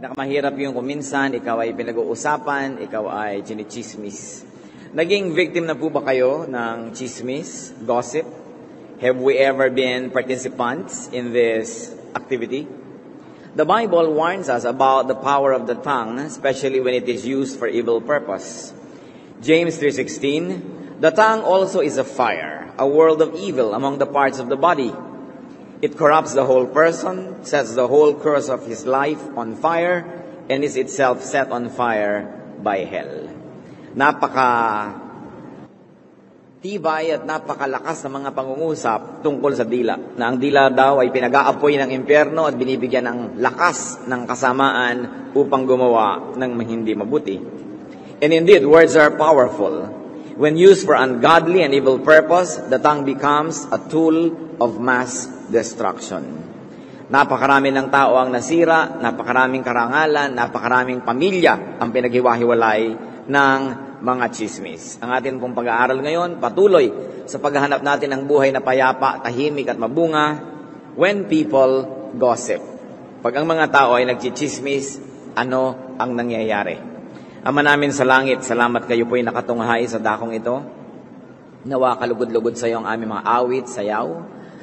Pinakamahirap yung kuminsan, ikaw ay pinag-uusapan, ikaw ay chinichismis. Naging victim na po ba kayo ng chismis, gossip? Have we ever been participants in this activity? The Bible warns us about the power of the tongue, especially when it is used for evil purpose. James 3:16, the tongue also is a fire, a world of evil among the parts of the body. It corrupts the whole person, sets the whole course of his life on fire, and is itself set on fire by hell. Napaka-tibay at napakalakas ng mga pangungusap tungkol sa dila, na ang dila daw ay pinag-aapoy ng impyerno at binibigyan ng lakas ng kasamaan upang gumawa ng hindi mabuti. And indeed, words are powerful. When used for ungodly and evil purpose, the tongue becomes a tool of mass destruction. Napakarami ng tao ang nasira, napakaraming karangalan, napakaraming pamilya ang pinaghiwa-hiwalay ng mga chismis. Ang atin pong pag-aaral ngayon, patuloy sa paghahanap natin ng buhay na payapa, tahimik at mabunga, when people gossip. Pag ang mga tao ay nagchichismis, ano ang nangyayari? Ama namin sa langit, salamat kayo po ay nakatunghay sa dakong ito. Nawa kalugod-lugod sa iyo ang aming mga awit, sayaw,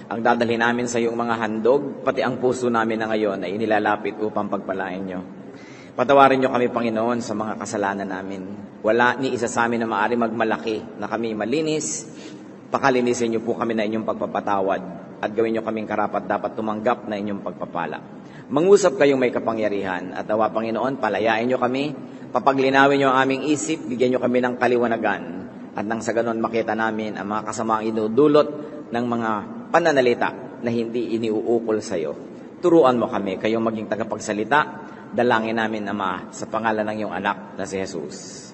ang dadalhin namin sa iyong mga handog, pati ang puso namin na ngayon ay inilalapit upang pagpalain niyo. Patawarin niyo kami, Panginoon, sa mga kasalanan namin. Wala ni isa sa amin na maari magmalaki na kami malinis. Pakalinisin niyo po kami na inyong pagpapatawad at gawin niyo kaming karapat dapat tumanggap na inyong pagpapala. Mangusap kayong may kapangyarihan at nawa, Panginoon, palayain niyo kami. Papaglinawin niyo ang aming isip, bigyan niyo kami ng kaliwanagan. At nang sa ganon makita namin ang mga kasamaang idudulot ng mga pananalita na hindi iniuukol sa iyo. Turuan mo kami, kayong maging tagapagsalita. Dalangin namin, Ama, sa pangalan ng iyong anak na si Jesus.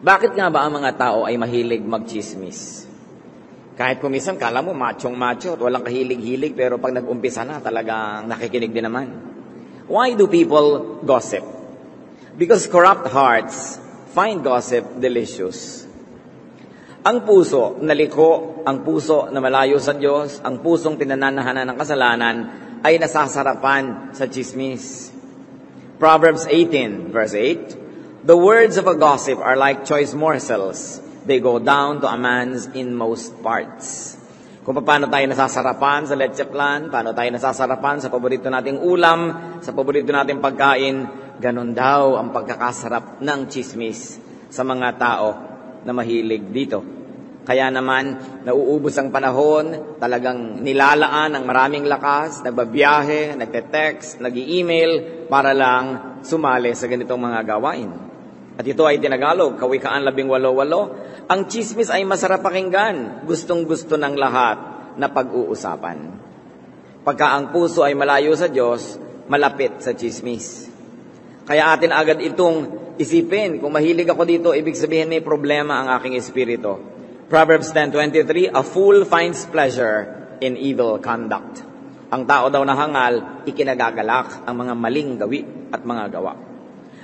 Bakit nga ba ang mga tao ay mahilig magchismis? Kahit kumisan, kala mo machong-macho at walang kahilig-hilig, pero pag nag-umpisa na, talagang nakikinig din naman. Why do people gossip? Because corrupt hearts find gossip delicious. Ang puso na liko, ang puso na malayo sa Diyos, ang pusong tinananahanan ng kasalanan ay nasasarapan sa chismis. Proverbs 18 verse 8, the words of a gossip are like choice morsels. They go down to a man's inmost parts. Kung paano tayo nasasarapan sa leche plan, paano tayo nasasarapan sa paborito nating ulam, sa paborito nating pagkain, ganun daw ang pagkakasarap ng chismis sa mga tao na mahilig dito. Kaya naman, nauubos ang panahon, talagang nilalaan ng maraming lakas, nagbabiyahe, nagte-text, nag-i-email, para lang sumali sa ganitong mga gawain. At ito ay tinagalog, Kawikaan 18:8. Ang chismis ay masarap pakinggan, gustong-gusto ng lahat na pag-uusapan. Pagka ang puso ay malayo sa Diyos, malapit sa chismis. Kaya atin agad itong isipin, kung mahilig ako dito, ibig sabihin may problema ang aking espiritu. Proverbs 10:23, a fool finds pleasure in evil conduct. Ang tao daw na hangal, ikinagagalak ang mga maling gawi at mga gawa.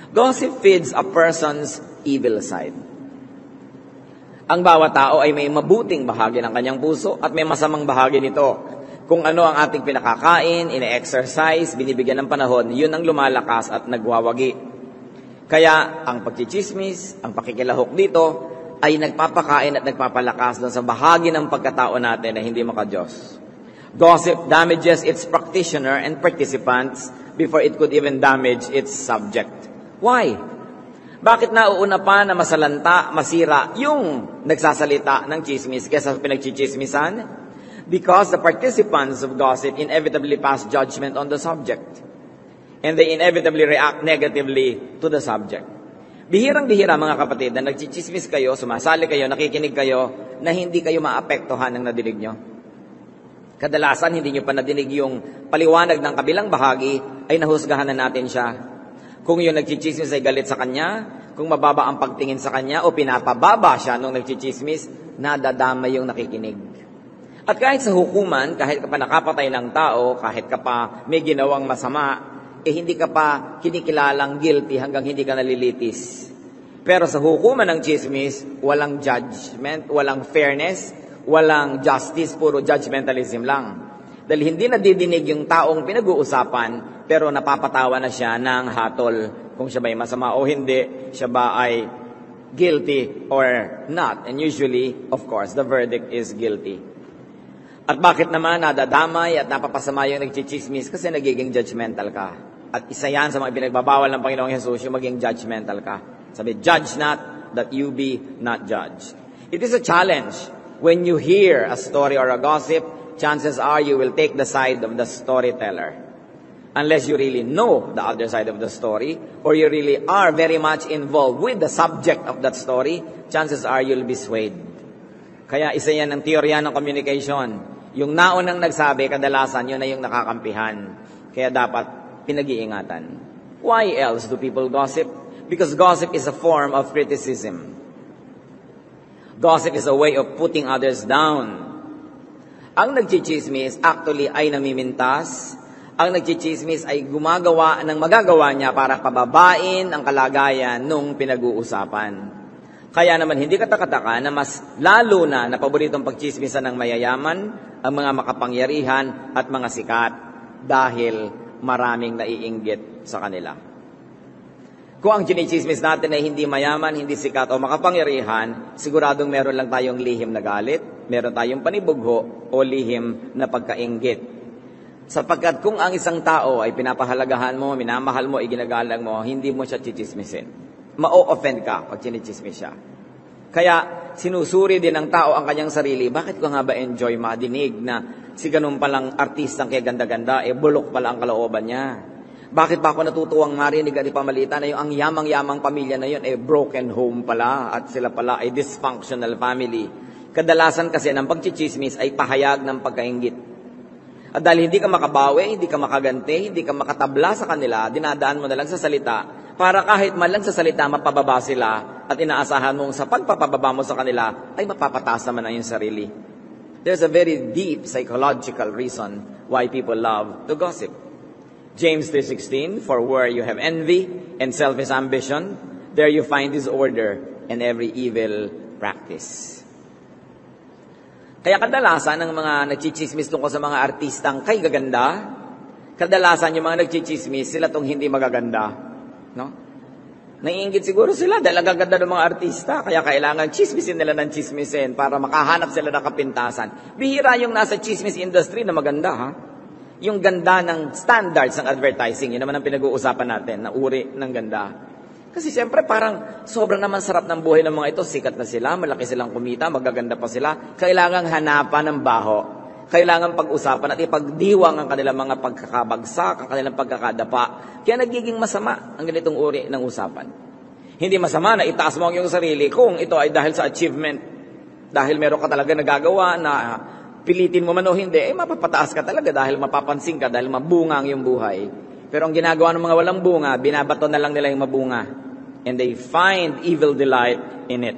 Gossip feeds a person's evil side. Ang bawat tao ay may mabuting bahagi ng kanyang puso at may masamang bahagi nito. Kung ano ang ating pinakakain, ine-exercise, binibigyan ng panahon, yun ang lumalakas at nagwawagi. Kaya ang pagchichismis, ang pakikilahok dito, ay nagpapakain at nagpapalakas sa bahagi ng pagkatao natin na hindi maka-Diyos. Gossip damages its practitioner and participants before it could even damage its subject. Why? Bakit nauuna pa na masalanta, masira yung nagsasalita ng chismis kaysa pinagchichismisan? Because the participants of gossip inevitably pass judgment on the subject. And they inevitably react negatively to the subject. Bihirang-bihira, mga kapatid, na nagchichismis kayo, sumasali kayo, nakikinig kayo, na hindi kayo maapektuhan ng nadinig nyo. Kadalasan, hindi nyo pa nadinig yung paliwanag ng kabilang bahagi, ay nahusgahan na natin siya. Kung yung nagchichismis ay galit sa kanya, kung mababa ang pagtingin sa kanya o pinapababa siya nung nagchichismis, nadadama yung nakikinig. At kahit sa hukuman, kahit ka pa nakapatay ng tao, kahit ka pa may ginawang masama, eh hindi ka pa kinikilalang guilty hanggang hindi ka nalilitis. Pero sa hukuman ng chismis, walang judgment, walang fairness, walang justice, puro judgmentalism lang. Dahil hindi nadidinig yung taong pinag-uusapan, pero napapatawa na siya ng hatol kung siya ba'y masama o hindi, siya ba ay guilty or not. And usually, of course, the verdict is guilty. At bakit naman nadadamay at napapasama yung nagchichismis? Kasi nagiging judgmental ka. At isa yan sa mga pinagbabawal ng Panginoong Jesus, yung maging judgmental ka. Sabi, judge not that you be not judged. It is a challenge. When you hear a story or a gossip, chances are you will take the side of the storyteller. Unless you really know the other side of the story, or you really are very much involved with the subject of that story, chances are you'll be swayed. Kaya isa yan ang teorya ng communication. Yung naunang nagsabi, kadalasan yun na yung nakakampihan. Kaya dapat pinag-iingatan. Why else do people gossip? Because gossip is a form of criticism. Gossip is a way of putting others down. Ang nagchichismis actually ay namimintas. Ang nagchichismis ay gumagawa ng magagawa niya para pababain ang kalagayan nung pinag-uusapan. Kaya naman hindi katakataka na mas lalo na napaboritong pagchismisan ng mayayaman, ang mga makapangyarihan at mga sikat dahil maraming naiinggit sa kanila. Kung ang chinichismis natin ay hindi mayaman, hindi sikat o makapangyarihan, siguradong meron lang tayong lihim na galit, meron tayong panibugho o lihim na pagkainggit. Sapagkat kung ang isang tao ay pinapahalagahan mo, minamahal mo, iginagalang mo, hindi mo siya chichismisin. Ma-offend ka pag chinichismis siya. Kaya sinusuri din ng tao ang kanyang sarili, bakit ko nga ba enjoy madinig na si ganun palang artistang kaya ganda-ganda, bulok pala ang kalooban niya. Bakit pa ako natutuwang marinig at ipamalita na yung ang yamang-yamang pamilya na yun broken home pala at sila pala ay dysfunctional family. Kadalasan kasi ng pagchichismis ay pahayag ng pagkainggit. At dahil hindi ka makabawi, hindi ka makaganti, hindi ka makatabla sa kanila, dinadaan mo na lang sa salita para kahit man lang sa salita mapababa sila at inaasahan mong sa pagpapababa mo sa kanila ay mapapataas naman ang iyong sarili. There's a very deep psychological reason why people love to gossip. James 3:16, for where you have envy and selfish ambition, there you find disorder and every evil practice. Kaya kadalasan ng mga nagchichismis tungkol sa mga artistang kay gaganda, kadalasan yung mga nagchichismis, sila tong hindi magaganda. No? Naiinggit siguro sila dahil ang gaganda ng mga artista, kaya kailangan chismisin nila ng chismisin para makahanap sila ng kapintasan. Bihira yung nasa chismis industry na maganda, ha? Yung ganda ng standards ng advertising, yun naman ang pinag-uusapan natin, na uri ng ganda. Kasi siyempre parang sobrang naman sarap ng buhay ng mga ito. Sikat na sila, malaki silang kumita, magaganda pa sila. Kailangang hanapan ng baho. Kailangan pag-usapan at ipagdiwang ang kanilang mga pagkakabagsak, ang kanilang pagkakadapa. Kaya nagiging masama ang ganitong uri ng usapan. Hindi masama na itaas mo ang iyong sarili kung ito ay dahil sa achievement. Dahil meron ka talaga nagagawa na pilitin mo man o hindi, mapapataas ka talaga dahil mapapansin ka, dahil mabunga ang iyong buhay. Pero ang ginagawa ng mga walang bunga, binabato na lang nila yung mabunga. And they find evil delight in it.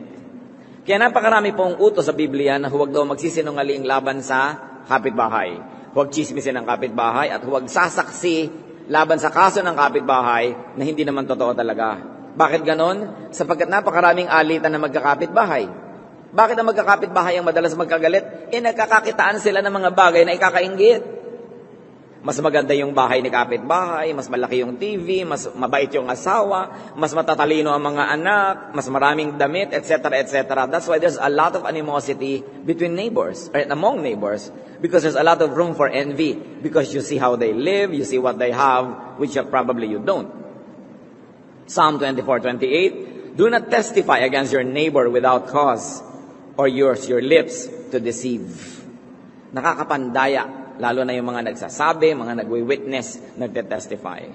Kaya napakarami pong utos sa Biblia na huwag daw magsisinungaling laban sa kapitbahay. Huwag chismisin ang kapitbahay at huwag sasaksi laban sa kaso ng kapitbahay na hindi naman totoo talaga. Bakit ganon? Sapagkat napakaraming alitan na magkakapitbahay. Bakit ang magkakapitbahay ang madalas magkagalit? Nagkakakitaan sila ng mga bagay na ikakainggit. Mas maganda yung bahay ni kapitbahay, mas malaki yung TV, mas mabait yung asawa, mas matatalino ang mga anak, mas maraming damit, etc., etc. That's why there's a lot of animosity between neighbors, or among neighbors, because there's a lot of room for envy, because you see how they live, you see what they have, which probably you don't. Psalm 24:28, do not testify against your neighbor without cause, or use your lips to deceive. Nakakapandaya. Lalo na yung mga nagsasabi, mga nagwi-witness, nagte-testify.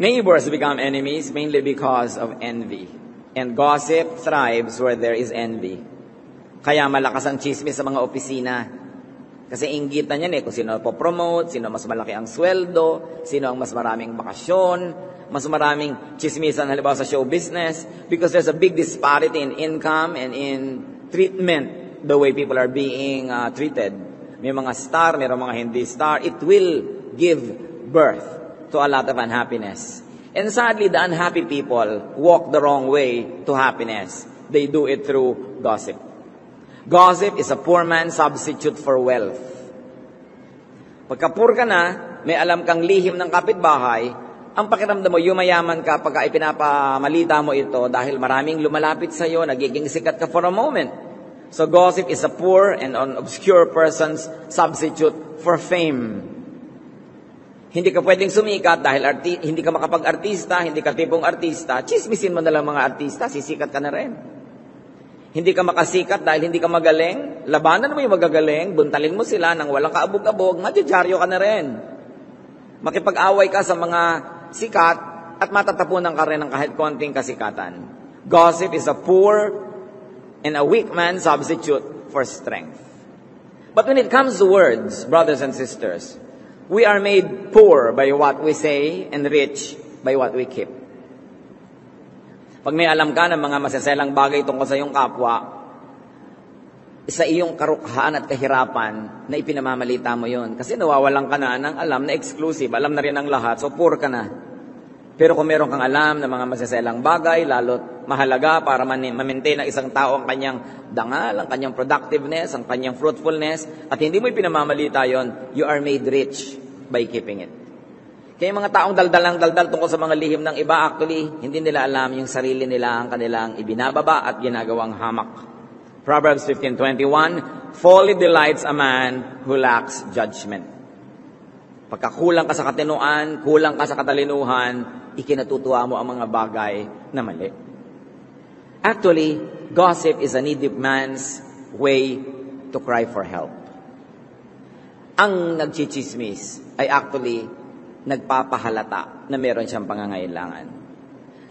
Neighbors become enemies mainly because of envy. And gossip thrives where there is envy. Kaya malakas ang chismis sa mga opisina. Kasi inggitan yan kung sino po-promote, sino mas malaki ang sweldo, sino ang mas maraming bakasyon, mas maraming chismisan halimbawa sa show business. Because there's a big disparity in income and in treatment, the way people are being treated. May mga star, mayroong mga hindi star. It will give birth to a lot of unhappiness. And sadly, the unhappy people walk the wrong way to happiness. They do it through gossip. Gossip is a poor man's substitute for wealth. Pagka-poor ka na, may alam kang lihim ng kapitbahay, ang pakiramdam mo, yumayaman ka pagka ipinapamalita mo ito dahil maraming lumalapit sa iyo, nagiging sikat ka for a moment. So gossip is a poor and an obscure person's substitute for fame. Hindi ka pwedeng sumikat dahil hindi ka makapag-artista, hindi ka tipong artista, chismisin mo na lang mga artista, sisikat ka na rin. Hindi ka makasikat dahil hindi ka magaling, labanan mo yung magagaling, buntalin mo sila nang walang kaabog-abog, madyadyaryo ka na rin. Makipag-away ka sa mga sikat at matatapunan ka rin ng kahit konting kasikatan. Gossip is a poor and a weak man's substitute for strength. But when it comes to words, brothers and sisters, we are made poor by what we say and rich by what we keep. Pag may alam ka ng mga masaselang bagay tungkol sa iyong kapwa, sa iyong karukhaan at kahirapan na ipinamamalita mo yon. Kasi nawawalan ka na ng alam na exclusive, alam na rin ang lahat, so poor ka na. Pero kung meron kang alam ng mga masaselang bagay, lalo't mahalaga para ma-maintain ng isang tao ang kanyang dangal, ang kanyang productiveness, ang kanyang fruitfulness, at hindi mo ipinamamalita yon, you are made rich by keeping it. Kaya mga taong daldal tungkol sa mga lihim ng iba, actually, hindi nila alam yung sarili nila, ang kanilang ibinababa at ginagawang hamak. Proverbs 15:21, folly delights a man who lacks judgment. Pagkakulang ka sa katinoan, kulang ka sa katalinuhan, ikinatutuwa mo ang mga bagay na mali. Actually, gossip is a needy man's way to cry for help. Ang nagchichismis ay actually nagpapahalata na meron siyang pangangailangan.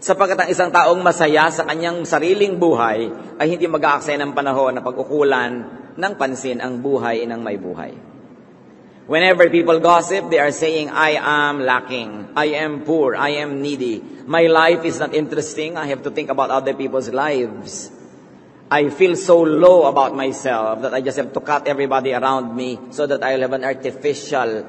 Sapagkat ang isang taong masaya sa kanyang sariling buhay ay hindi mag-aaksaya ng panahon na pag-ukulan ng pansin ang buhay ng may buhay. Whenever people gossip, they are saying, I am lacking, I am poor, I am needy. My life is not interesting. I have to think about other people's lives. I feel so low about myself that I just have to cut everybody around me so that I'll have an artificial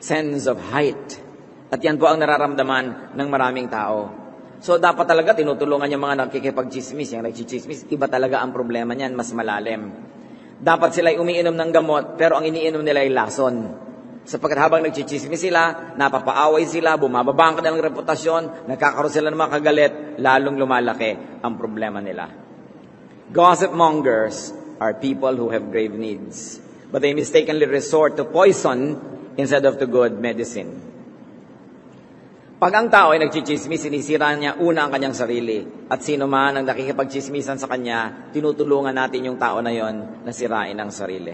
sense of height. At yan po ang nararamdaman ng maraming tao. So dapat talaga tinutulungan yung mga nakikipagchismis, yung nagchichismis, iba talaga ang problema niyan, mas malalim. Dapat sila'y umiinom ng gamot, pero ang iniinom nila ay lason. Sapagkat habang nagchichismis sila, napapaaway sila, bumababa ang kanilang reputasyon, nagkakaroon sila ng mga kagalit, lalong lumalaki ang problema nila. Gossip mongers are people who have grave needs, but they mistakenly resort to poison instead of to good medicine. Pag ang tao ay nagchichismis, sinisira niya una ang kanyang sarili. At sino man ang nakikipagchismisan sa kanya, tinutulungan natin yung tao na yon na sirain ang sarili.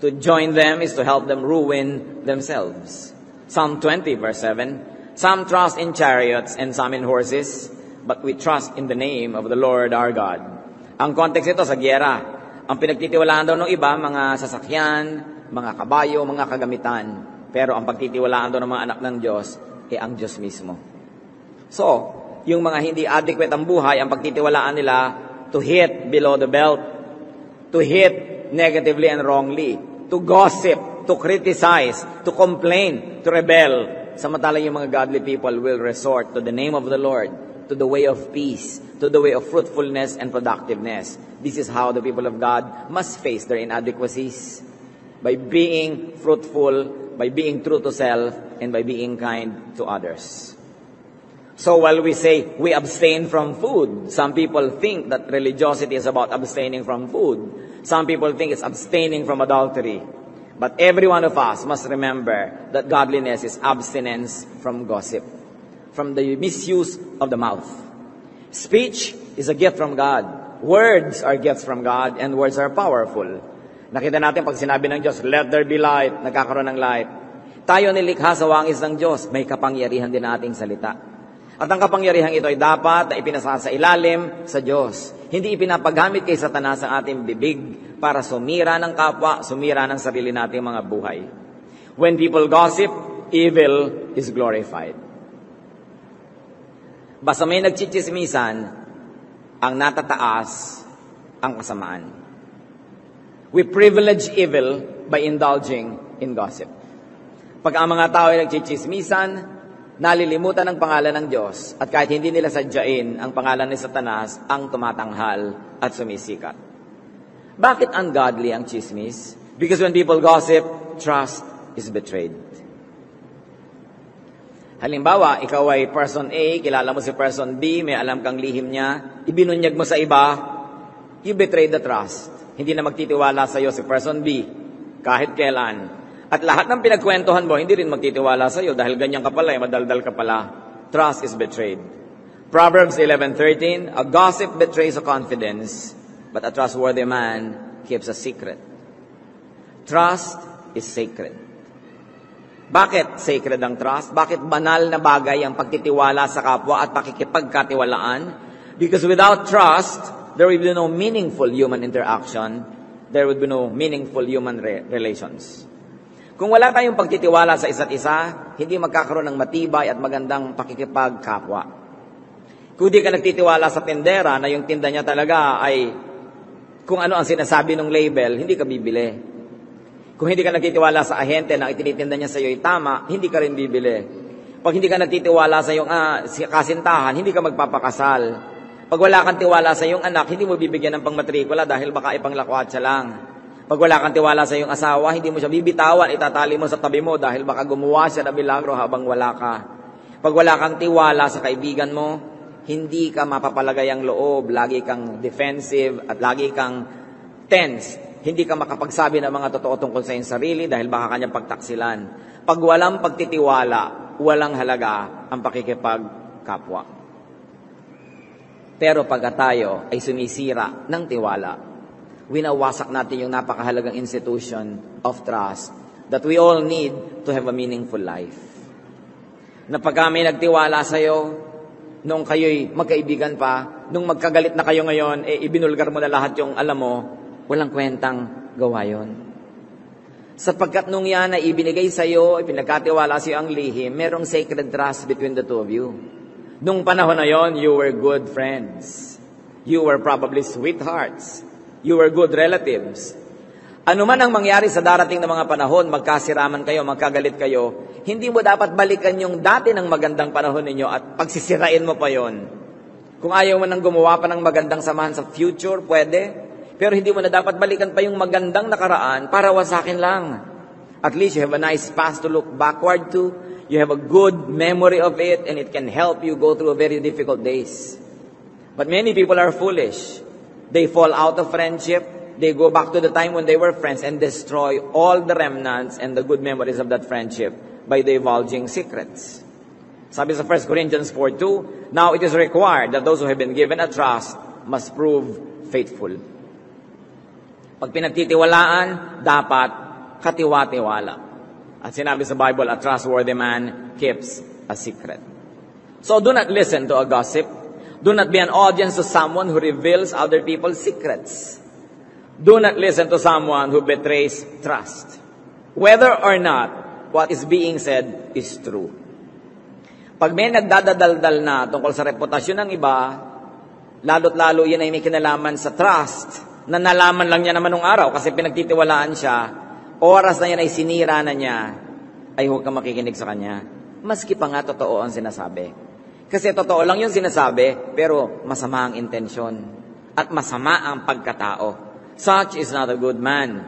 To join them is to help them ruin themselves. Psalm 20:7, some trust in chariots and some in horses, but we trust in the name of the Lord our God. Ang context ito sa giyera. Ang pinagtitiwalaan daw ng iba, mga sasakyan, mga kabayo, mga kagamitan. Pero ang pagtitiwalaan daw ng mga anak ng Diyos, ang Diyos mismo. So, yung mga hindi adequate ang buhay, ang pagtitiwalaan nila to hit below the belt, to hit negatively and wrongly, to gossip, to criticize, to complain, to rebel. Samantala yung mga godly people will resort to the name of the Lord, to the way of peace, to the way of fruitfulness and productiveness. This is how the people of God must face their inadequacies, by being fruitful, by being true to self, and by being kind to others. So while we say we abstain from food, some people think that religiosity is about abstaining from food. Some people think it's abstaining from adultery. But every one of us must remember that godliness is abstinence from gossip, from the misuse of the mouth. Speech is a gift from God. Words are gifts from God, and words are powerful. Nakita natin pag sinabi ng Diyos, let there be light, nagkakaroon ng light. Tayo nilikha sa wangis ng Diyos, may kapangyarihan din na ating salita. At ang kapangyarihan ito ay dapat na ipinasa sa ilalim sa Diyos. Hindi ipinapagamit kay Satanas ang ating bibig para sumira ng kapwa, sumira ng sarili nating mga buhay. When people gossip, evil is glorified. Basta may nagchichismisan, ang natataas ang kasamaan. We privilege evil by indulging in gossip. Pag ang mga tao ay nagchichismisan, nalilimutan ang pangalan ng Diyos at kahit hindi nila sadyain ang pangalan ni Satanas ang tumatanghal at sumisikat. Bakit ungodly ang chismis? Because when people gossip, trust is betrayed. Halimbawa, ikaw ay person A, kilala mo si person B, may alam kang lihim niya, ibinunyag mo sa iba, you betrayed the trust. Hindi na magtitiwala sa iyo si person B, kahit kailan. At lahat ng pinagkwentuhan mo, hindi rin magtitiwala sa iyo dahil ganyan ka pala, madaldal ka pala. Trust is betrayed. Proverbs 11:13, a gossip betrays a confidence, but a trustworthy man keeps a secret. Trust is sacred. Bakit sacred ang trust? Bakit banal na bagay ang pagtitiwala sa kapwa at pakikipagkatiwalaan? Because without trust, there will be no meaningful human interaction. There will be no meaningful human relations. Kung wala tayong pagtitiwala sa isa't isa, hindi magkakaroon ng matibay at magandang pakikipagkapwa. Kung di ka nagtitiwala sa tindera na yung tinda niya talaga ay kung ano ang sinasabi ng label, hindi ka bibili. Kung hindi ka nagtitiwala sa ahente na itinitinda niya sa iyo ay tama, hindi ka rin bibili. Pag hindi ka nagtitiwala sa iyong kasintahan, hindi ka magpapakasal. Pag wala kang tiwala sa iyong anak, hindi mo bibigyan ng pangmatrikula dahil baka ipanglakwatsa lang. Pag wala kang tiwala sa iyong asawa, hindi mo siya bibitawan, itatali mo sa tabi mo dahil baka gumawa siya na milagro habang wala ka. Pag wala kang tiwala sa kaibigan mo, hindi ka mapapalagay ang loob, lagi kang defensive at lagi kang tense. Hindi ka makapagsabi ng mga totoo tungkol sa iyong sarili dahil baka kanyang pagtaksilan. Pag walang pagtitiwala, walang halaga ang pakikipagkapwa. Pero pagka tayo ay sumisira ng tiwala, winawasak natin yung napakahalagang institution of trust that we all need to have a meaningful life. Na pagka may nagtiwala sa'yo, nung kayo'y magkaibigan pa, nung magkagalit na kayo ngayon, ibinulgar mo na lahat yung alam mo, walang kwentang gawa yun. Sapagkat nung yan ay ibinigay sa iyo, ipinagkatiwala sa iyo ang lihim, merong sacred trust between the two of you. Nung panahon na yon, you were good friends. You were probably sweethearts. You were good relatives. Ano man ang mangyari sa darating na mga panahon, magkasiraman kayo, magkagalit kayo, hindi mo dapat balikan yung dati ng magandang panahon ninyo at pagsisirain mo pa yon. Kung ayaw mo nang gumawa pa ng magandang samahan sa future, pwede. Pero hindi mo na dapat balikan pa yung magandang nakaraan para wasakin lang. At least you have a nice past to look backward to. You have a good memory of it and it can help you go through very difficult days. But many people are foolish. They fall out of friendship. They go back to the time when they were friends and destroy all the remnants and the good memories of that friendship by divulging secrets. Sabi sa 1 Corinthians 4:2, now it is required that those who have been given a trust must prove faithful. Pag pinagtitiwalaan, dapat katiwa-tiwala. At sinabi sa Bible, a trustworthy man keeps a secret. So do not listen to a gossip. Do not be an audience to someone who reveals other people's secrets. Do not listen to someone who betrays trust. Whether or not what is being said is true. Pag may nagdadadaldal na tungkol sa reputasyon ng iba, lalo't-lalo yan ay may kinalaman sa trust, na nalaman lang niya naman nung araw kasi pinagtitiwalaan siya, oras na yan ay sinira na niya, ay huwag kang makikinig sa kanya. Maski pa nga totoo ang sinasabi. Kasi totoo lang yung sinasabi, pero masama ang intensyon. At masama ang pagkatao. Such is not a good man.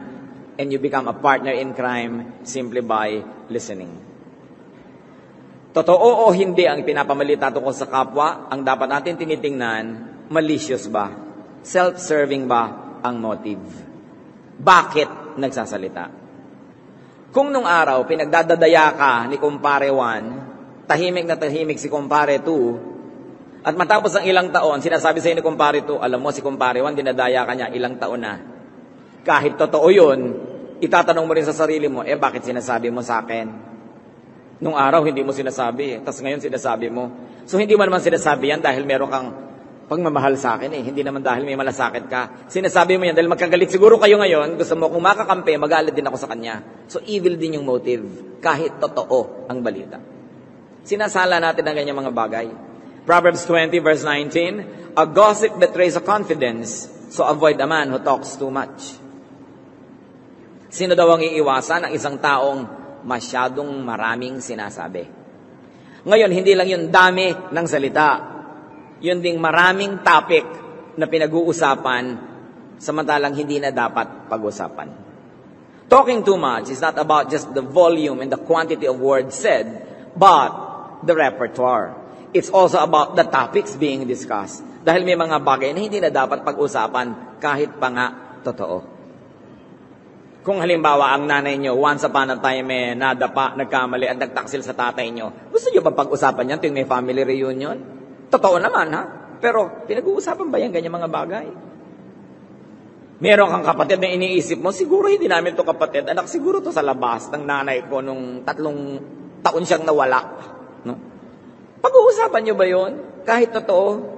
And you become a partner in crime simply by listening. Totoo o hindi ang pinapamalita tungkol sa kapwa, ang dapat natin tinitingnan, malicious ba? Self-serving ba ang motive? Bakit nagsasalita? Kung nung araw, pinagdadadaya ka ni Kumpare 1, tahimik na tahimik si Kumpare 2, at matapos ang ilang taon, sinasabi sa'yo ni Kumpare 2, alam mo si Kumpare 1, dinadaya ka niya ilang taon na. Kahit totoo yun, itatanong mo rin sa sarili mo, bakit sinasabi mo sa akin? Nung araw, hindi mo sinasabi, tas ngayon sinasabi mo. So, hindi mo naman sinasabi yan dahil meron kang pagmamahal sa akin hindi naman dahil may malasakit ka. Sinasabi mo yan dahil magkagalit siguro kayo ngayon, gusto mo kung makakampi, magalit din ako sa kanya. So evil din yung motive, kahit totoo ang balita. Sinasala natin ang ganyang mga bagay. Proverbs 20 verse 19, a gossip betrays a confidence, so avoid a man who talks too much. Sino daw ang iiwasan? Ang isang taong masyadong maraming sinasabi. Ngayon, hindi lang yung dami ng salita, yun ding maraming topic na pinag-uusapan samantalang hindi na dapat pag-usapan. Talking too much is not about just the volume and the quantity of words said, but the repertoire. It's also about the topics being discussed. Dahil may mga bagay na hindi na dapat pag-usapan kahit pa nga totoo. Kung halimbawa ang nanay nyo, once upon a time nadapa, nagkamali at nagtaksil sa tatay nyo, gusto nyo ba pag-usapan yan tuwing may family reunion? Totoo naman ha? Pero pinag-uusapan ba yan ganyan mga bagay? Meron kang kapatid na iniisip mo, siguro hindi namin to kapatid, anak, siguro to sa labas ng nanay ko nung 3 taon siyang nawala. No? Pag-uusapan nyo ba yun? Kahit totoo?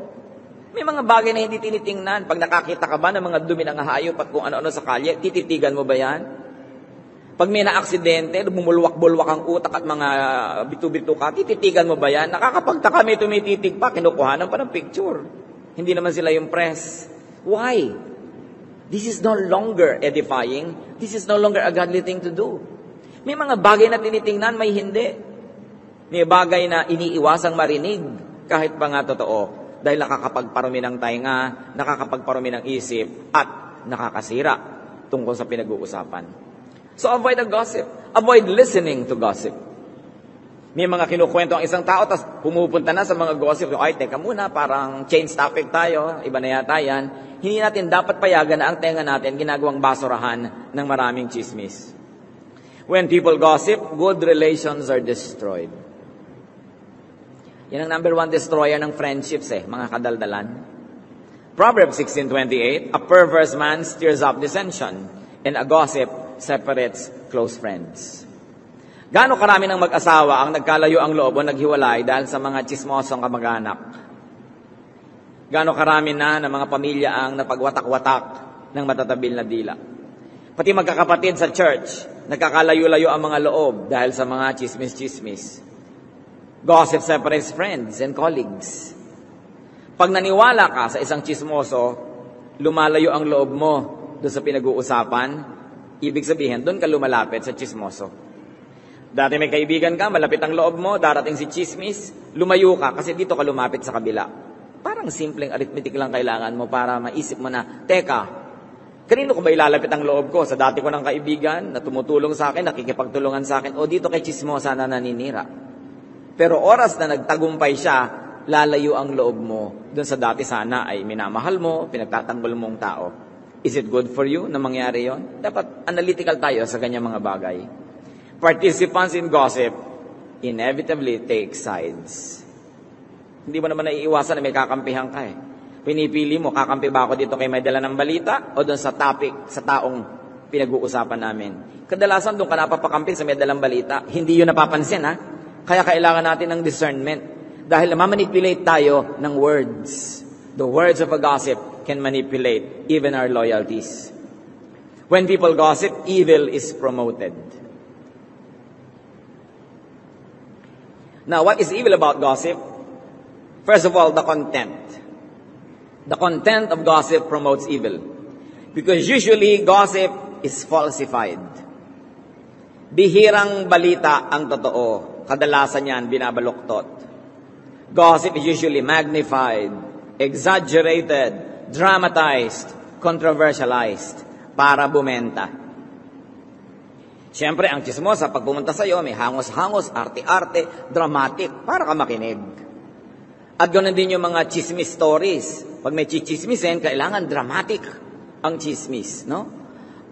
May mga bagay na hindi tinitingnan. Pag nakakita ka ba ng mga dumi ng hayop at kung ano-ano sa kalye, tititigan mo ba yan? Pag may na-aksidente, bumulwak-bulwak ang utak at mga bitu-bitu ka, tititigan mo ba yan? Nakakapagtaka, may tumititig pa, kinukuhanan pa ng picture. Hindi naman sila yung press. Why? This is no longer edifying. This is no longer a godly thing to do. May mga bagay na tinitingnan, may hindi. May bagay na iniiwasang marinig, kahit pa nga totoo. Dahil nakakapagparumi ng tainga, nakakapagparumi ng isip, at nakakasira tungkol sa pinag-uusapan. So avoid the gossip. Avoid listening to gossip. May mga kinukwento ang isang tao, tapos pumupunta na sa mga gossip. Ay, teka muna, parang change topic tayo, iba na yata yan. Hindi natin dapat payagan na ang tenga natin ginagawang basurahan ng maraming chismis. When people gossip, good relations are destroyed. Yan ang number 1 destroyer ng friendships mga kadaldalan. Proverbs 16:28, a perverse man stirs up dissension, and a gossip separates close friends. Gaano karami ng mag-asawa ang nagkalayo ang loob o naghiwalay dahil sa mga chismosong kamag-anak? Gano'ng karami na ng mga pamilya ang napagwatak-watak ng matatabil na dila. Pati magkakapatid sa church, nagkakalayo-layo ang mga loob dahil sa mga chismis-chismis. Gossip separates friends and colleagues. Pag naniwala ka sa isang chismoso, lumalayo ang loob mo doon sa pinag-uusapan, ibig sabihin, doon ka lumalapit sa chismoso. Dati may kaibigan ka, malapit ang loob mo, darating si chismis, lumayo ka kasi dito ka lumapit sa kabila. Parang simpleng arithmetic lang kailangan mo para maisip mo na, teka, kanino ko ba ilalapit ang loob ko? Sa dati ko ng kaibigan na tumutulong sa akin, nakikipagtulungan sa akin, o dito kay chismosa na naninira. Pero oras na nagtagumpay siya, lalayo ang loob mo dun sa dati sana ay minamahal mo, pinagtatanggol mong tao. Is it good for you na mangyari yon? Dapat analytical tayo sa ganyang mga bagay. Participants in gossip inevitably take sides. Hindi mo naman naiiwasan na may kakampihan ka Pinipili mo, kakampi ba ako dito kay may dala ng balita o doon sa topic, sa taong pinag-uusapan namin? Kadalasan doon ka napapakampi sa may dalang balita. Hindi yun napapansin Kaya kailangan natin ng discernment. Dahil mamanipulate tayo ng words. The words of a gossip can manipulate even our loyalties. When people gossip, evil is promoted. Now, what is evil about gossip? First of all, the content. The content of gossip promotes evil. Because usually, gossip is falsified. Bihirang balita ang totoo. Kadalasan yan, binabaluktot. Gossip is usually magnified, exaggerated, dramatized, controversialized, para bumenta. Siyempre, ang chismosa, pag pumunta sa'yo, may hangos-hangos, arte-arte, dramatic, para ka makinig. At ganoon din yung mga chismis stories. Pag may chichismisin, kailangan dramatic ang chismis, no?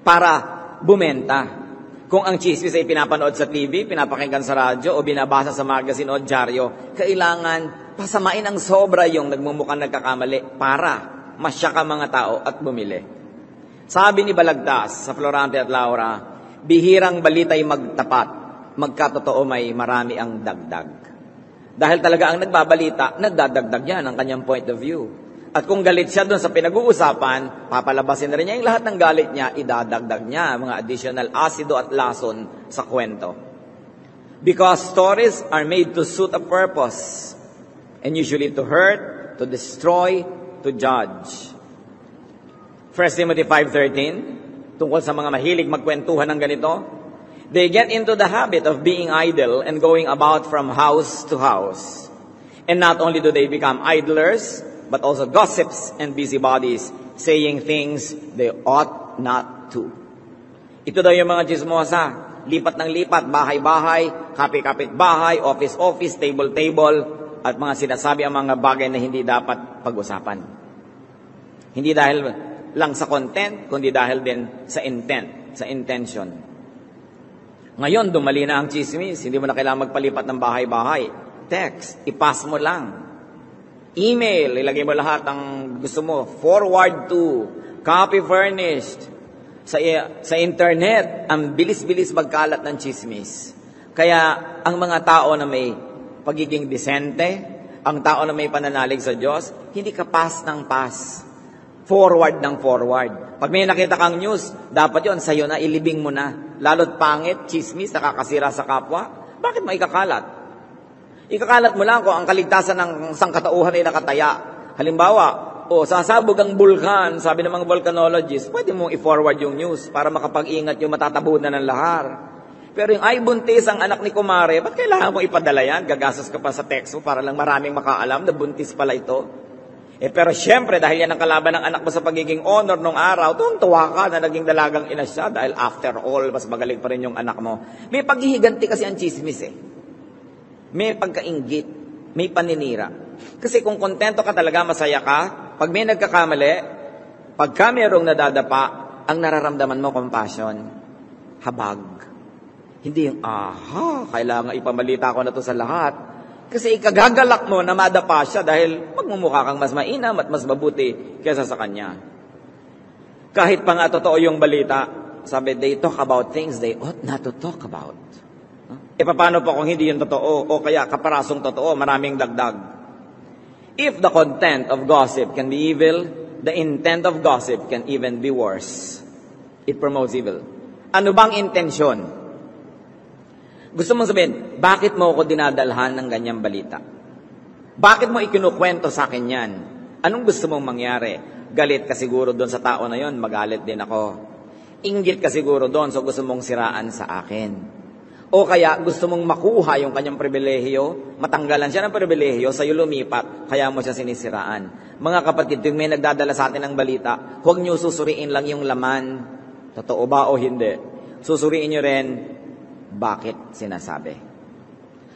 Para bumenta. Kung ang chismis ay pinapanood sa TV, pinapakinggan sa radyo, o binabasa sa magazine o dyaryo, kailangan pasamain ang sobra yung nagmumukhang nagkakamali para masyaka mga tao at bumili. Sabi ni Balagtas sa Florante at Laura, bihirang balita'y magtapat, magkatotoo may marami ang dagdag. Dahil talaga ang nagbabalita, nagdadagdag yan ang kanyang point of view. At kung galit siya doon sa pinag-uusapan, papalabasin na rin niya yung lahat ng galit niya, idadagdag niya mga additional asido at lason sa kwento. Because stories are made to suit a purpose, and usually to hurt, to destroy, to judge. 1 Timothy 5:13, tungkol sa mga mahilig magkwentuhan ng ganito, they get into the habit of being idle and going about from house to house. And not only do they become idlers, but also gossips and busybodies, saying things they ought not to. Ito daw yung mga chismosa. Lipat ng lipat, bahay-bahay, kapit-kapit-bahay, office-office, table-table, at mga sinasabi ang mga bagay na hindi dapat pag-usapan. Hindi dahil lang sa content, kundi dahil din sa intent, sa intention. Ngayon, dumali na ang chismis, hindi mo na kailangan magpalipat ng bahay-bahay. Text, ipas mo lang. Email, ilagay mo lahat ang gusto mo. Forward to, copy furnished. Sa internet, ang bilis-bilis magkalat ng chismis. Kaya ang mga tao na may pagiging disente, ang tao na may pananalig sa Diyos, hindi ka pass ng pass. Forward ng forward. Pag may nakita kang news, dapat yon sa'yo na, ilibing mo na. Lalo't pangit, chismis, nakakasira sa kapwa. Bakit mo ikakalat? Ikakalat mo lang kung ang kaligtasan ng sangkatauhan ay nakataya. Halimbawa, o sasabog ang bulkan, sabi ng mga volcanologists, pwede mong i-forward yung news para makapag-ingat yung matatabunan ng lahar. Pero yung ay buntis ang anak ni kumare, ba't kailangan mong ipadala yan? Gagastos ka pa sa text mo para lang maraming makaalam na buntis pala ito. Pero syempre, dahil yan ang kalaban ng anak mo sa pagiging honor nung araw, tuwang-tuwa ka na naging dalagang ina siya dahil after all, mas magaling pa rin yung anak mo. May paghihiganti kasi ang chismis eh. May pagkainggit, may paninira. Kasi kung kontento ka talaga, masaya ka, pag may nagkakamali, pagka mayroong nadadapa, ang nararamdaman mo, compassion, habag. Hindi yung, aha, kailangan ipamalita ko na to sa lahat. Kasi ikagagalak mo na madapa siya dahil magmumukha kang mas mainam at mas mabuti kaysa sa kanya. Kahit pa nga totoo yung balita, sabi, they talk about things they ought not to talk about. E paano pa kung hindi yung totoo o kaya kaparasong totoo, maraming dagdag? If the content of gossip can be evil, the intent of gossip can even be worse. It promotes evil. Ano bang intensyon? Gusto mong sabihin, bakit mo ako dinadalhan ng ganyang balita? Bakit mo ikinukwento sa akin yan? Anong gusto mong mangyari? Galit ka siguro doon sa tao na yon, magalit din ako. Inggit ka siguro doon, so gusto mong siraan sa akin. O kaya gusto mong makuha yung kanyang pribilehiyo, matanggalan siya ng pribilehiyo, sa'yo lumipat, kaya mo siya sinisiraan. Mga kapatid, yung may nagdadala sa atin ng balita, huwag niyo susuriin lang yung laman. Totoo ba o hindi? Susuriin niyo rin, bakit sinasabi?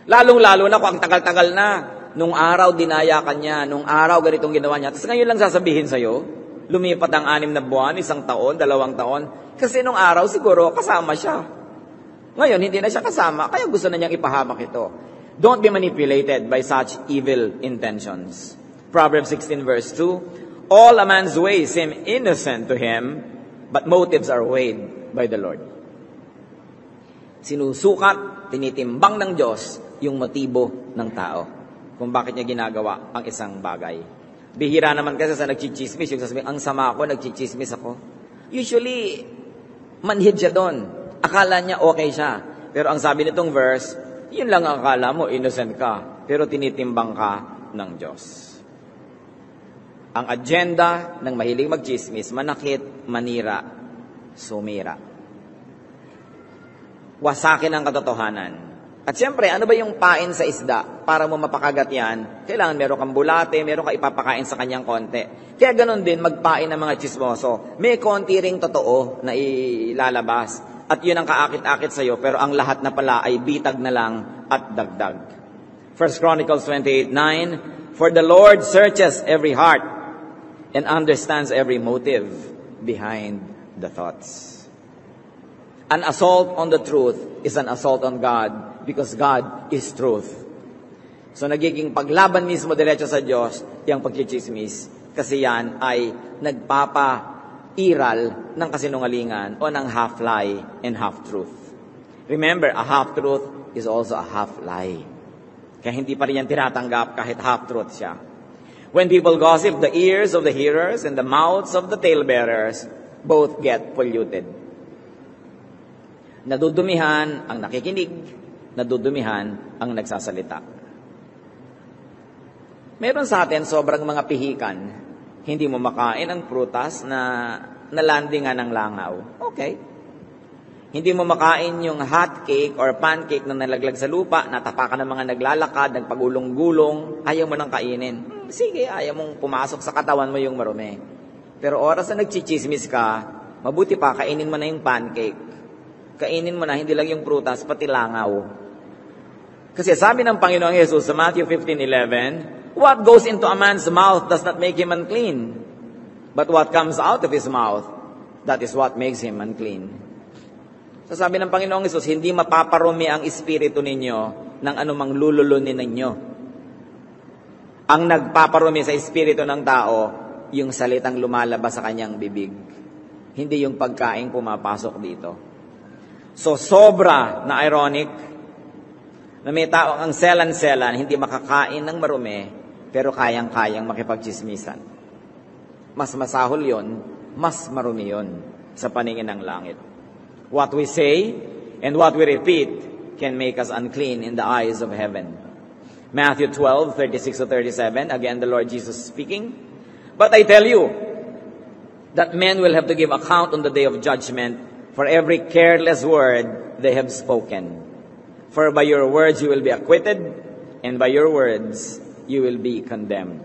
Lalong-lalo na kung ang tagal-tagal na, nung araw dinaya ka niya, nung araw ganitong ginawa niya, tapos ngayon lang sasabihin sa'yo, lumipat ang 6 na buwan, 1 taon, 2 taon, kasi nung araw siguro kasama siya. Ngayon, hindi na siya kasama, kaya gusto na niyang ipahamak ito. Don't be manipulated by such evil intentions. Proverbs 16 verse 2, all a man's ways seem innocent to him, but motives are weighed by the Lord. Sinusukat, tinitimbang ng Diyos yung motibo ng tao. Kung bakit niya ginagawa ang isang bagay. Bihira naman kasi sa nagchichismis, yung sasabihin, ang sama ako, nagchichismis ako. Usually, manhid siya doon. Akala niya okay siya. Pero ang sabi nitong verse, yun lang ang akala mo, innocent ka. Pero tinitimbang ka ng Diyos. Ang agenda ng mahilig magchismis, manakit, manira, sumira. Wasakin ang katotohanan. At siyempre, ano ba yung pain sa isda? Para mo mapakagat yan, kailangan meron kang bulate, meron ka ipapakain sa kanyang konti. Kaya ganun din, magpain ng mga chismoso. May konti ring totoo na ilalabas. At yun ang kaakit-akit sa'yo, pero ang lahat na pala ay bitag na lang at dagdag. 1 Chronicles 28:9, for the Lord searches every heart and understands every motive behind the thoughts. An assault on the truth is an assault on God because God is truth. So nagiging paglaban mismo diretso sa Diyos, yung pagchichismis, kasi yan ay nagpapairal ng kasinungalingan o ng half-lie and half-truth. Remember, a half-truth is also a half-lie. Kaya hindi pa rin yan tinatanggap kahit half-truth siya. When people gossip, the ears of the hearers and the mouths of the tale-bearers both get polluted. Nadudumihan ang nakikinig, nadudumihan ang nagsasalita. Meron sa atin sobrang mga pihikan. Hindi mo makain ang prutas na nalandingan ng langaw. Okay. Hindi mo makain yung hot cake or pancake na nalaglag sa lupa, natapakan ng mga naglalakad, nagpagulong-gulong, ayaw mo nang kainin. Sige, ayaw mong pumasok sa katawan mo yung marumi. Pero oras na nagchichismis ka, mabuti pa, kainin mo na yung pancake. Kainin mo na, hindi lang yung prutas, pati langaw. Kasi sabi ng Panginoong Yesus sa Matthew 15:11, what goes into a man's mouth does not make him unclean, but what comes out of his mouth, that is what makes him unclean. So sabi ng Panginoong Yesus, hindi mapaparumi ang espiritu ninyo ng anumang lululunin ninyo. Ang nagpaparumi sa espiritu ng tao, yung salitang lumalabas sa kanyang bibig. Hindi yung pagkain pumapasok dito. So sobra na ironic, na may tao ang selan-selan, hindi makakain ng marumi, pero kayang-kayang makipagchismisan. Mas masahol yon, mas marumi yon sa paningin ng langit. What we say and what we repeat can make us unclean in the eyes of heaven. Matthew 12:36-37, again the Lord Jesus speaking, but I tell you that men will have to give account on the day of judgment for every careless word they have spoken. For by your words you will be acquitted, and by your words you will be condemned.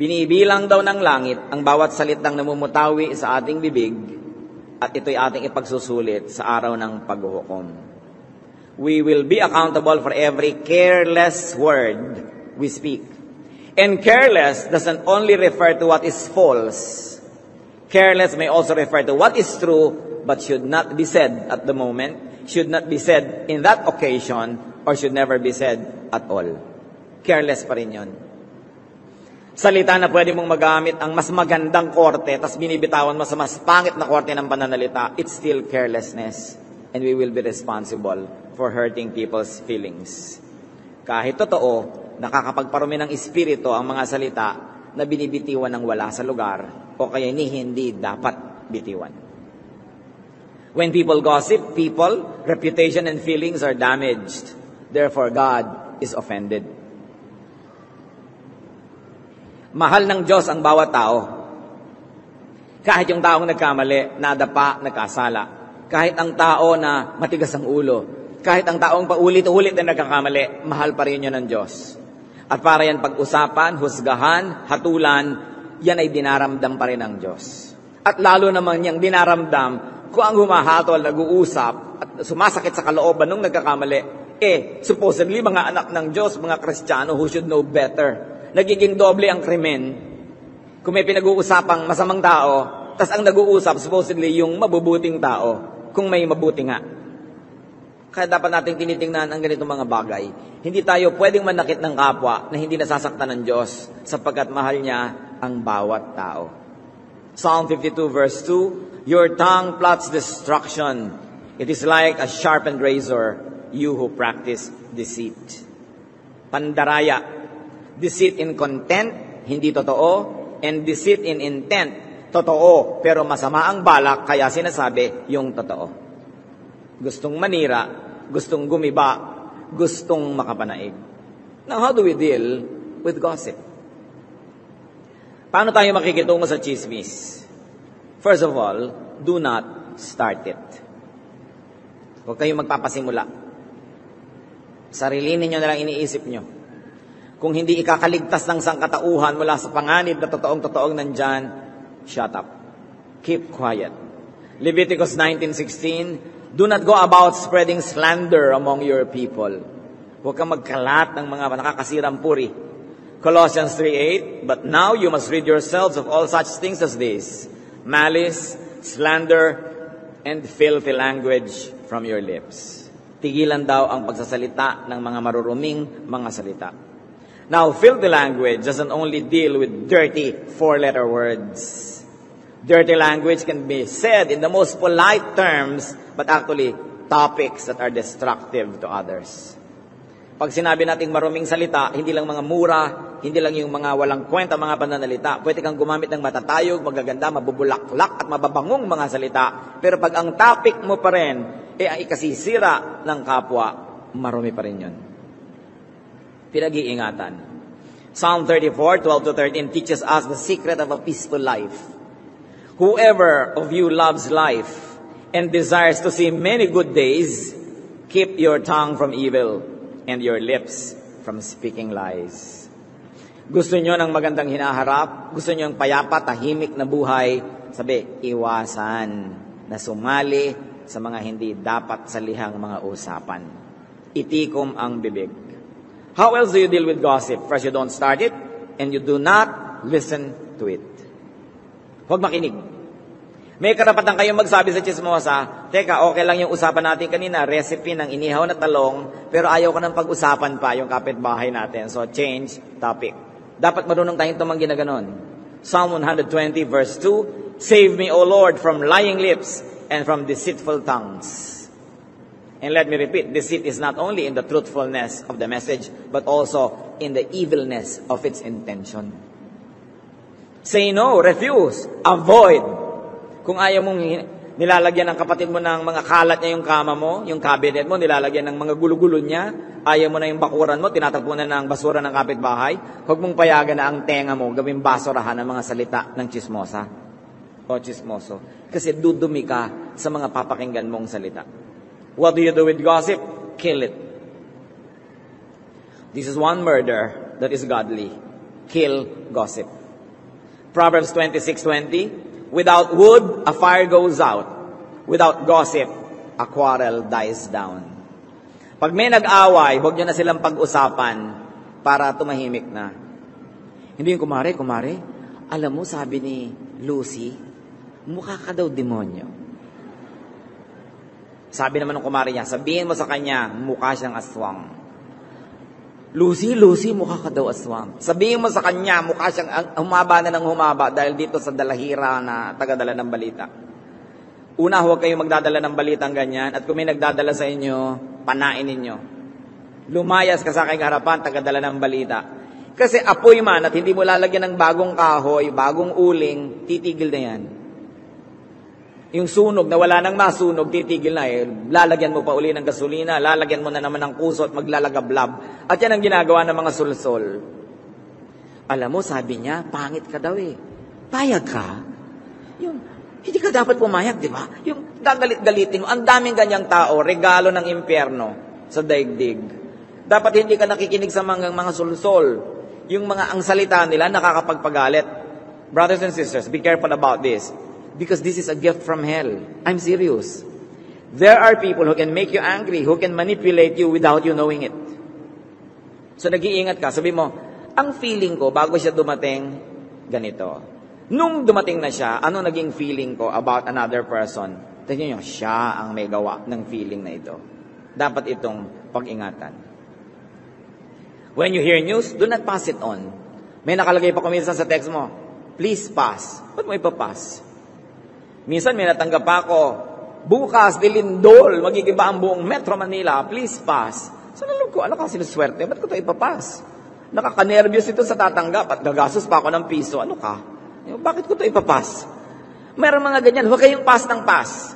Binibilang daw ng langit ang bawat salitang namumutawi sa ating bibig, at ito'y ating ipagsusulit sa araw ng paghuhukom. We will be accountable for every careless word we speak. And careless doesn't only refer to what is false. Careless may also refer to what is true, but should not be said at the moment, should not be said in that occasion, or should never be said at all. Careless pa rin yun. Salita na pwede mong magamit ang mas magandang korte, tas binibitawan mo sa mas pangit na korte ng pananalita, it's still carelessness. And we will be responsible for hurting people's feelings. Kahit totoo, nakakapagparumi ng espiritu ang mga salita na binibitiwan ng wala sa lugar, o kaya ni hindi dapat bitiwan. When people gossip, people, reputation, and feelings are damaged. Therefore, God is offended. Mahal ng Diyos ang bawat tao. Kahit yung taong nagkamali, nadapa, nagkasala. Kahit ang tao na matigas ang ulo. Kahit ang taong paulit-ulit na nagkakamali, mahal pa rin yun ng Diyos. At para yan pag-usapan, husgahan, hatulan, yan ay dinaramdam pa rin ng Diyos. At lalo naman niyang dinaramdam kung ang humahatol, nag-uusap, at sumasakit sa kalooban nung nagkakamali, supposedly mga anak ng Diyos, mga Kristiyano who should know better. Nagiging doble ang krimen. Kung may pinag-uusapang masamang tao, tas ang nag-uusap, supposedly yung mabubuting tao, kung may mabuti nga. Kaya dapat nating tinitingnan ang ganitong mga bagay. Hindi tayo pwedeng manakit ng kapwa na hindi nasasaktan ng Diyos, sapagkat mahal niya ang bawat tao. Psalm 52:2, your tongue plots destruction. It is like a sharpened razor, you who practice deceit. Pandaraya. Deceit in content, hindi totoo. And deceit in intent, totoo. Pero masama ang balak, kaya sinasabi yung totoo. Gustong manira, gustong gumiba, gustong makapanaig. Now, how do we deal with gossip? Paano tayo makikitungo sa chismis? First of all, do not start it. Huwag kayong magpapasimula. Sarili ninyo na lang iniisip nyo. Kung hindi ikakaligtas ng sangkatauhan mula sa panganib na totoong-totoong nandyan, shut up. Keep quiet. Leviticus 19:16, do not go about spreading slander among your people. Huwag kang magkalat ng mga nakakasirang puri. Colossians 3:8, but now you must rid yourselves of all such things as these, malice, slander, and filthy language from your lips. Tigilan daw ang pagsasalita ng mga maruruming mga salita. Now, filthy language doesn't only deal with dirty four-letter words. Dirty language can be said in the most polite terms, but actually topics that are destructive to others. Pag sinabi nating maruming salita, hindi lang mga mura, hindi lang yung mga walang kwenta, mga pananalita. Pwede kang gumamit ng matatayog, magaganda, mabubulaklak at mababangong mga salita. Pero pag ang topic mo pa rin, ang ikasisira ng kapwa, marumi pa rin yun. Pinag-iingatan. Psalm 34:12-13 teaches us the secret of a peaceful life. Whoever of you loves life and desires to see many good days, keep your tongue from evil and your lips from speaking lies. Gusto nyo ng magandang hinaharap, gusto nyo ng payapa, tahimik na buhay, sabi, iwasan na sumali sa mga hindi dapat salihang mga usapan. Itikom ang bibig. How else do you deal with gossip? First, you don't start it, and you do not listen to it. Huwag makinig. May karapatan kayong magsabi sa chismosa, teka, okay lang yung usapan natin kanina, recipe ng inihaw na talong, pero ayaw ko ng pag-usapan pa yung kapitbahay natin. So, change topic. Dapat marunong tayong tumanggi na ganon. Psalm 120 verse 2, save me, O Lord, from lying lips and from deceitful tongues. And let me repeat, deceit is not only in the truthfulness of the message, but also in the evilness of its intention. Say no, refuse, avoid. Kung ayaw mong nilalagyan ng kapatid mo ng mga kalat niya yung kama mo, yung cabinet mo, nilalagyan ng mga gulo-gulo niya, ayaw mo na yung bakuran mo, tinatapunan ng basura ng kapitbahay, huwag mong payagan na ang tenga mo gawing basurahan ng mga salita ng chismosa o chismoso. Kasi dudumi ka sa mga papakinggan mong salita. What do you do with gossip? Kill it. This is one murder that is godly. Kill gossip. Proverbs 26:20, without wood, a fire goes out. Without gossip, a quarrel dies down. Pag may nag-away, huwag nyo na silang pag-usapan para tumahimik na. Hindi yung kumare, alam mo, sabi ni Lucy, mukha ka daw demonyo. Sabi naman ng kumare niya, sabihin mo sa kanya, mukha siyang aswang. Lucy, mukha ka daw aswang. Sabihin mo sa kanya, mukha siyang humaba na ng humaba dahil dito sa dalahira na tagadala ng balita. Una, huwag kayong magdadala ng balitang ganyan at kung may nagdadala sa inyo, panain ninyo. Lumayas ka sa aking harapan, tagadala ng balita. Kasi apoy man at hindi mo lalagyan ng bagong kahoy, bagong uling, titigil na yan. Yung sunog na wala nang masunog, titigil na eh. Lalagyan mo pa uli ng gasolina, lalagyan mo na naman ng kuso at maglalagablab. At yan ang ginagawa ng mga sulsol. Alam mo, sabi niya, pangit ka daw eh. Payag ka? Yung, hindi ka dapat pumayag, di ba? Yung gagalit-galitin mo, ang daming ganyang tao, regalo ng impyerno sa daigdig. Dapat hindi ka nakikinig sa mga sulsol. Yung mga ang salita nila, nakakapagpagalit. Brothers and sisters, be careful about this. Because this is a gift from hell. I'm serious. There are people who can make you angry, who can manipulate you without you knowing it. So nag-iingat ka. Sabi mo, ang feeling ko bago siya dumating, ganito. Nung dumating na siya, ano naging feeling ko about another person? Tignan nyo, siya ang may gawa ng feeling na ito. Dapat itong pag-ingatan. When you hear news, do not pass it on. May nakalagay pa kuminsan sa text mo, please pass. Ba't mo ipapass? Minsan may natanggap ako, bukas, dilindol, magigiba ang buong Metro Manila, please pass. So nalog ko, ano ka sinuswerte? Ba't ko ito ipapass? Nakakanervyos ito sa tatanggap at gagastos pa ako ng piso. Ano ka? Bakit ko ito ipapass? Mayroon mga ganyan, huwag kayong pass ng pass.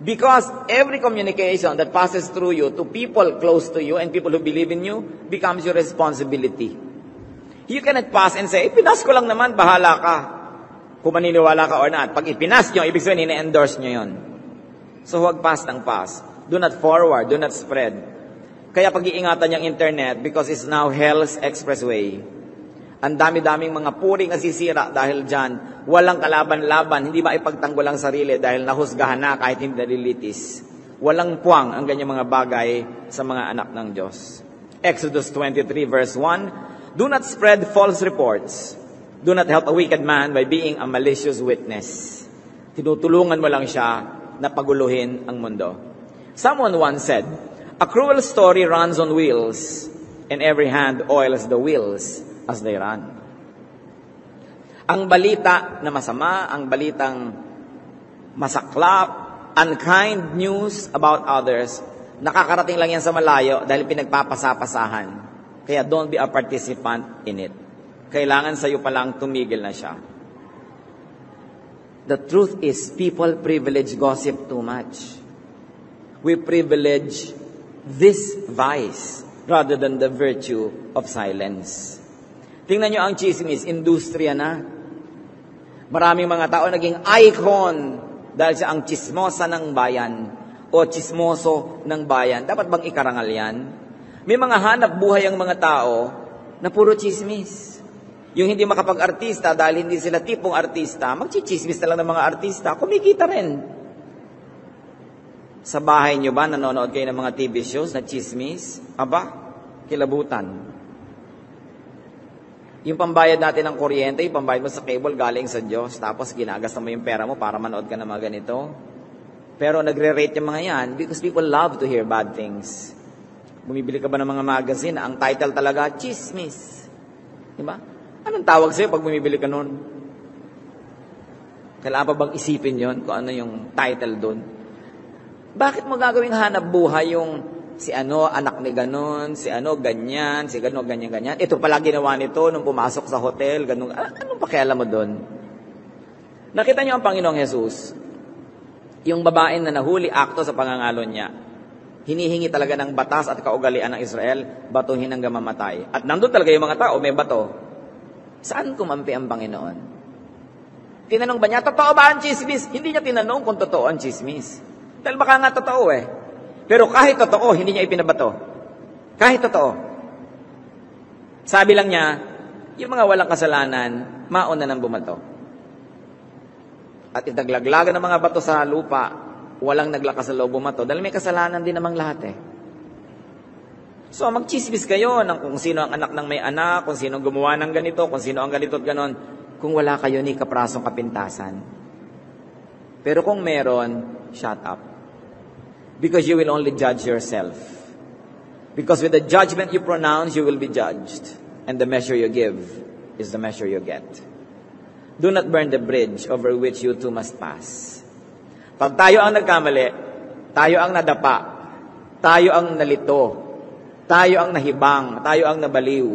Because every communication that passes through you to people close to you and people who believe in you becomes your responsibility. You cannot pass and say, pinas ko lang naman, bahala ka. Kung maniniwala ka or not. Pag ipinas nyo, ibig sabihin, ina-endorse nyo yun. So, huwag pass ng pass. Do not forward. Do not spread. Kaya pag-iingatan yung internet because it's now hell's expressway. Ang dami-daming mga puring nasisira dahil dyan. Walang kalaban-laban. Hindi ba ipagtanggol ang sarili dahil nahusgahan na kahit hindi nalilitis. Walang puwang ang ganyang mga bagay sa mga anak ng Diyos. Exodus 23 verse 1, do not spread false reports. Do not help a wicked man by being a malicious witness. Tinutulungan mo lang siya na paguluhin ang mundo. Someone once said, a cruel story runs on wheels, and every hand oils the wheels as they run. Ang balita na masama, ang balitang masaklap, unkind news about others, nakakarating lang yan sa malayo dahil pinagpapasapasahan. Kaya don't be a participant in it. Kailangan sa'yo palang tumigil na siya. The truth is, people privilege gossip too much. We privilege this vice rather than the virtue of silence. Tingnan nyo ang chismis, industriya na. Maraming mga tao naging icon dahil siya ang chismosa ng bayan o chismoso ng bayan. Dapat bang ikarangal yan? May mga hanap buhay ang mga tao na puro chismis. Yung hindi makapag-artista dahil hindi sila tipong artista, magchichismis na lang ng mga artista, kumikita rin. Sa bahay nyo ba, nanonood kayo ng mga TV shows na chismis? Aba, kilabutan. Yung pambayad natin ng kuryente, yung pambayad mo sa cable galing sa Diyos, tapos ginagasta mo yung pera mo para manood ka ng mga ganito. Pero nagre-rate yung mga yan because people love to hear bad things. Bumibili ka ba ng mga magazine? Ang title talaga, chismis. Diba? Anong tawag sa'yo pag bumibili ka nun? Kailangan pa bang isipin yon kung ano yung title dun? Bakit mo gagawing hanap buhay yung si ano, anak ni ganon, si ano, ganyan, si ganon, ganyan, ganyan? Ito pala ginawa nito nung pumasok sa hotel, ganon. Anong pakialam mo doon? Nakita niyo ang Panginoong Hesus, yung babae na nahuli akto sa pangangalon niya, hinihingi talaga ng batas at kaugalian ng Israel, batuhin hanggang mamatay. At nandun talaga yung mga tao, may bato. Saan kumampi ang Panginoon? Tinanong ba niya, totoo ba ang chismis? Hindi niya tinanong kung totoo ang chismis. Dahil baka nga totoo eh. Pero kahit totoo, hindi niya ipinabato. Kahit totoo. Sabi lang niya, yung mga walang kasalanan, mauna nang bumato. At itaglaglagan ng mga bato sa lupa, walang naglakas sa loob bumato. Dahil may kasalanan din namang lahat eh. So magchismis kayo ng kung sino ang anak ng may anak, kung sino ang gumawa ng ganito, kung sino ang ganito at ganon. Kung wala kayo ni kaprasong kapintasan. Pero kung meron, shut up. Because you will only judge yourself. Because with the judgment you pronounce, you will be judged. And the measure you give is the measure you get. Do not burn the bridge over which you too must pass. Pag tayo ang nagkamali, tayo ang nadapa, tayo ang nalito, tayo ang nahibang, tayo ang nabaliw.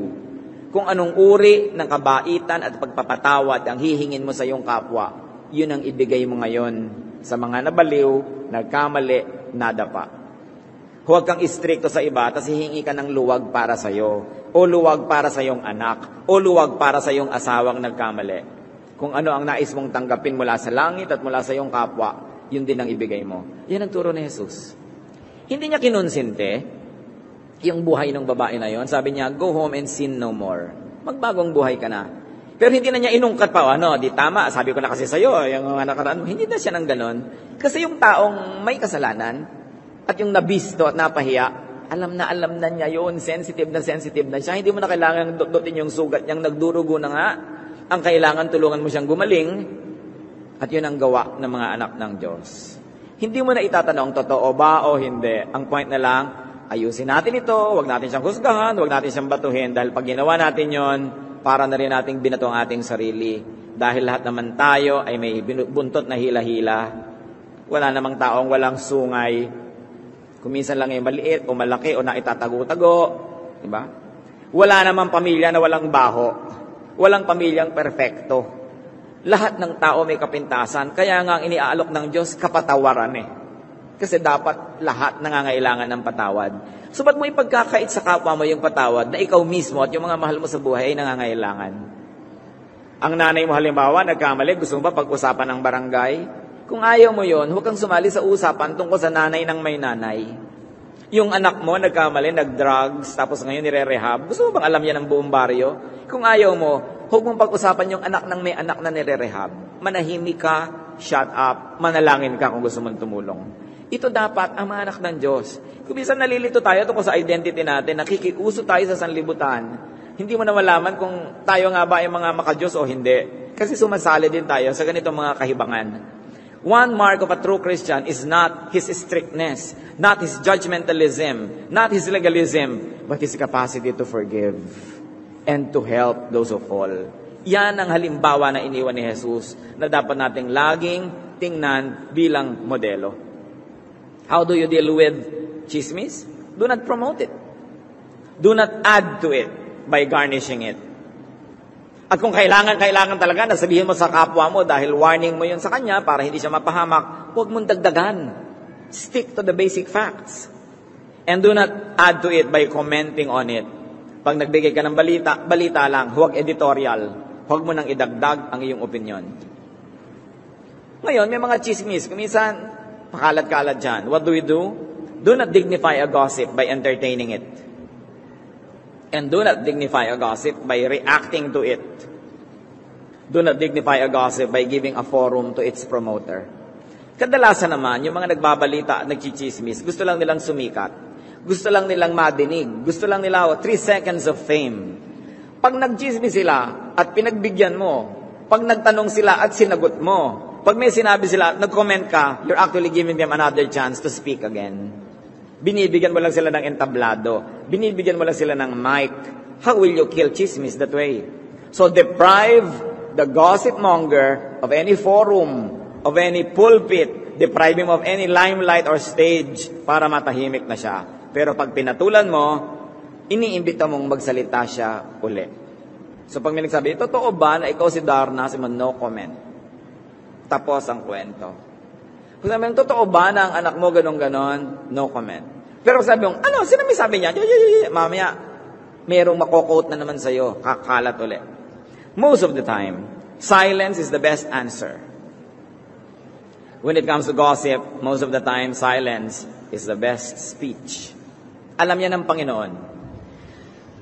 Kung anong uri ng kabaitan at pagpapatawad ang hihingin mo sa iyong kapwa, yun ang ibigay mo ngayon sa mga nabaliw, nagkamali, nadapa. Huwag kang istrikto sa iba, tapos hihingi ka ng luwag para sa'yo, o luwag para sa iyong anak, o luwag para sa iyong asawang nagkamali. Kung ano ang nais mong tanggapin mula sa langit at mula sa iyong kapwa, yun din ang ibigay mo. Yan ang turo ni Jesus. Hindi niya kinonsente yung buhay ng babae na yon. Sabi niya, go home and sin no more. Magbagong buhay ka na. Pero hindi na niya inungkat pa, ano, di tama, sabi ko na kasi sa'yo, yung nakaraan mo, hindi na siya ng ganon. Kasi yung taong may kasalanan, at yung nabisto at napahiya, alam na niya yun, sensitive na siya, hindi mo na kailangan dutin yung sugat niyang, nagdurugo na nga, ang kailangan tulungan mo siyang gumaling, at yun ang gawa ng mga anak ng Diyos. Hindi mo na itatanong, totoo ba o hindi, ang point na lang, ayusin natin ito, wag natin siyang husgahan, wag natin siyang batuhin, dahil pag ginawa natin yon, para na rin nating binato ang ating sarili. Dahil lahat naman tayo ay may buntot na hila-hila. Wala namang taong walang sungay. Kuminsan lang ay maliit o malaki o naitatago-tago. Diba? Wala namang pamilya na walang baho. Walang pamilyang perfecto. Lahat ng tao may kapintasan. Kaya nga ang iniaalok ng Diyos, kapatawaran eh. Kasi dapat lahat nangangailangan ng patawad. So, ba't mo ipagkakait sa kapwa mo yung patawad na ikaw mismo at yung mga mahal mo sa buhay ay nangangailangan? Ang nanay mo halimbawa, nagkamali, gusto mo ba pag-usapan ng barangay? Kung ayaw mo yon, huwag kang sumali sa usapan tungkol sa nanay ng may nanay. Yung anak mo, nagkamali, nag-drugs, tapos ngayon nire-rehab, gusto mo bang alam yan ng buong baryo? Kung ayaw mo, huwag mong pag-usapan yung anak ng may anak na nire-rehab. Manahimik ka, shut up, manalangin ka kung gusto mong tumulong. Ito dapat ang mga anak ng Diyos. Kung minsan nalilito tayo tungkol sa identity natin, nakikiuso tayo sa sanlibutan, hindi mo na malaman kung tayo nga ba ay mga maka-Diyos o hindi. Kasi sumasali din tayo sa ganitong mga kahibangan. One mark of a true Christian is not his strictness, not his judgmentalism, not his legalism, but his capacity to forgive and to help those who fall. Yan ang halimbawa na iniwan ni Jesus na dapat nating laging tingnan bilang modelo. How do you deal with chismis? Do not promote it. Do not add to it by garnishing it. At kung kailangan talaga na sabihin mo sa kapwa mo dahil warning mo yun sa kanya para hindi siya mapahamak, huwag mong dagdagan. Stick to the basic facts. And do not add to it by commenting on it. Pag nagbigay ka ng balita lang, huwag editorial. Huwag mo nang idagdag ang iyong opinion. Ngayon, may mga chismis. Kuminsan, pakalat-kalat dyan. What do we do? Do not dignify a gossip by entertaining it. And do not dignify a gossip by reacting to it. Do not dignify a gossip by giving a forum to its promoter. Kadalasan naman, yung mga nagbabalita at nagchichismis, gusto lang nilang sumikat. Gusto lang nilang madinig. Gusto lang nila 3 seconds of fame. Pag nagchismis sila at pinagbigyan mo, pag nagtanong sila at sinagot mo, pag may sinabi sila at nag-comment ka, you're actually giving them another chance to speak again. Binibigyan mo lang sila ng entablado. Binibigyan mo lang sila ng mic. How will you kill chismis that way? So deprive the gossip monger of any forum, of any pulpit, deprive him of any limelight or stage para matahimik na siya. Pero pag pinatulan mo, iniimbita mong magsalita siya uli. So pag may nagsabi, totoo ba na ikaw si Darna, si man, no comment. Tapos ang kwento. Kung sabi mong, totoo ba na ang anak mo ganun-ganon, no comment. Pero sabi mong, ano, sino may sabi niya? Mamaya, merong makokote na naman sa'yo, kakalat uli. Most of the time, silence is the best answer. When it comes to gossip, most of the time, silence is the best speech. Alam yan ng Panginoon.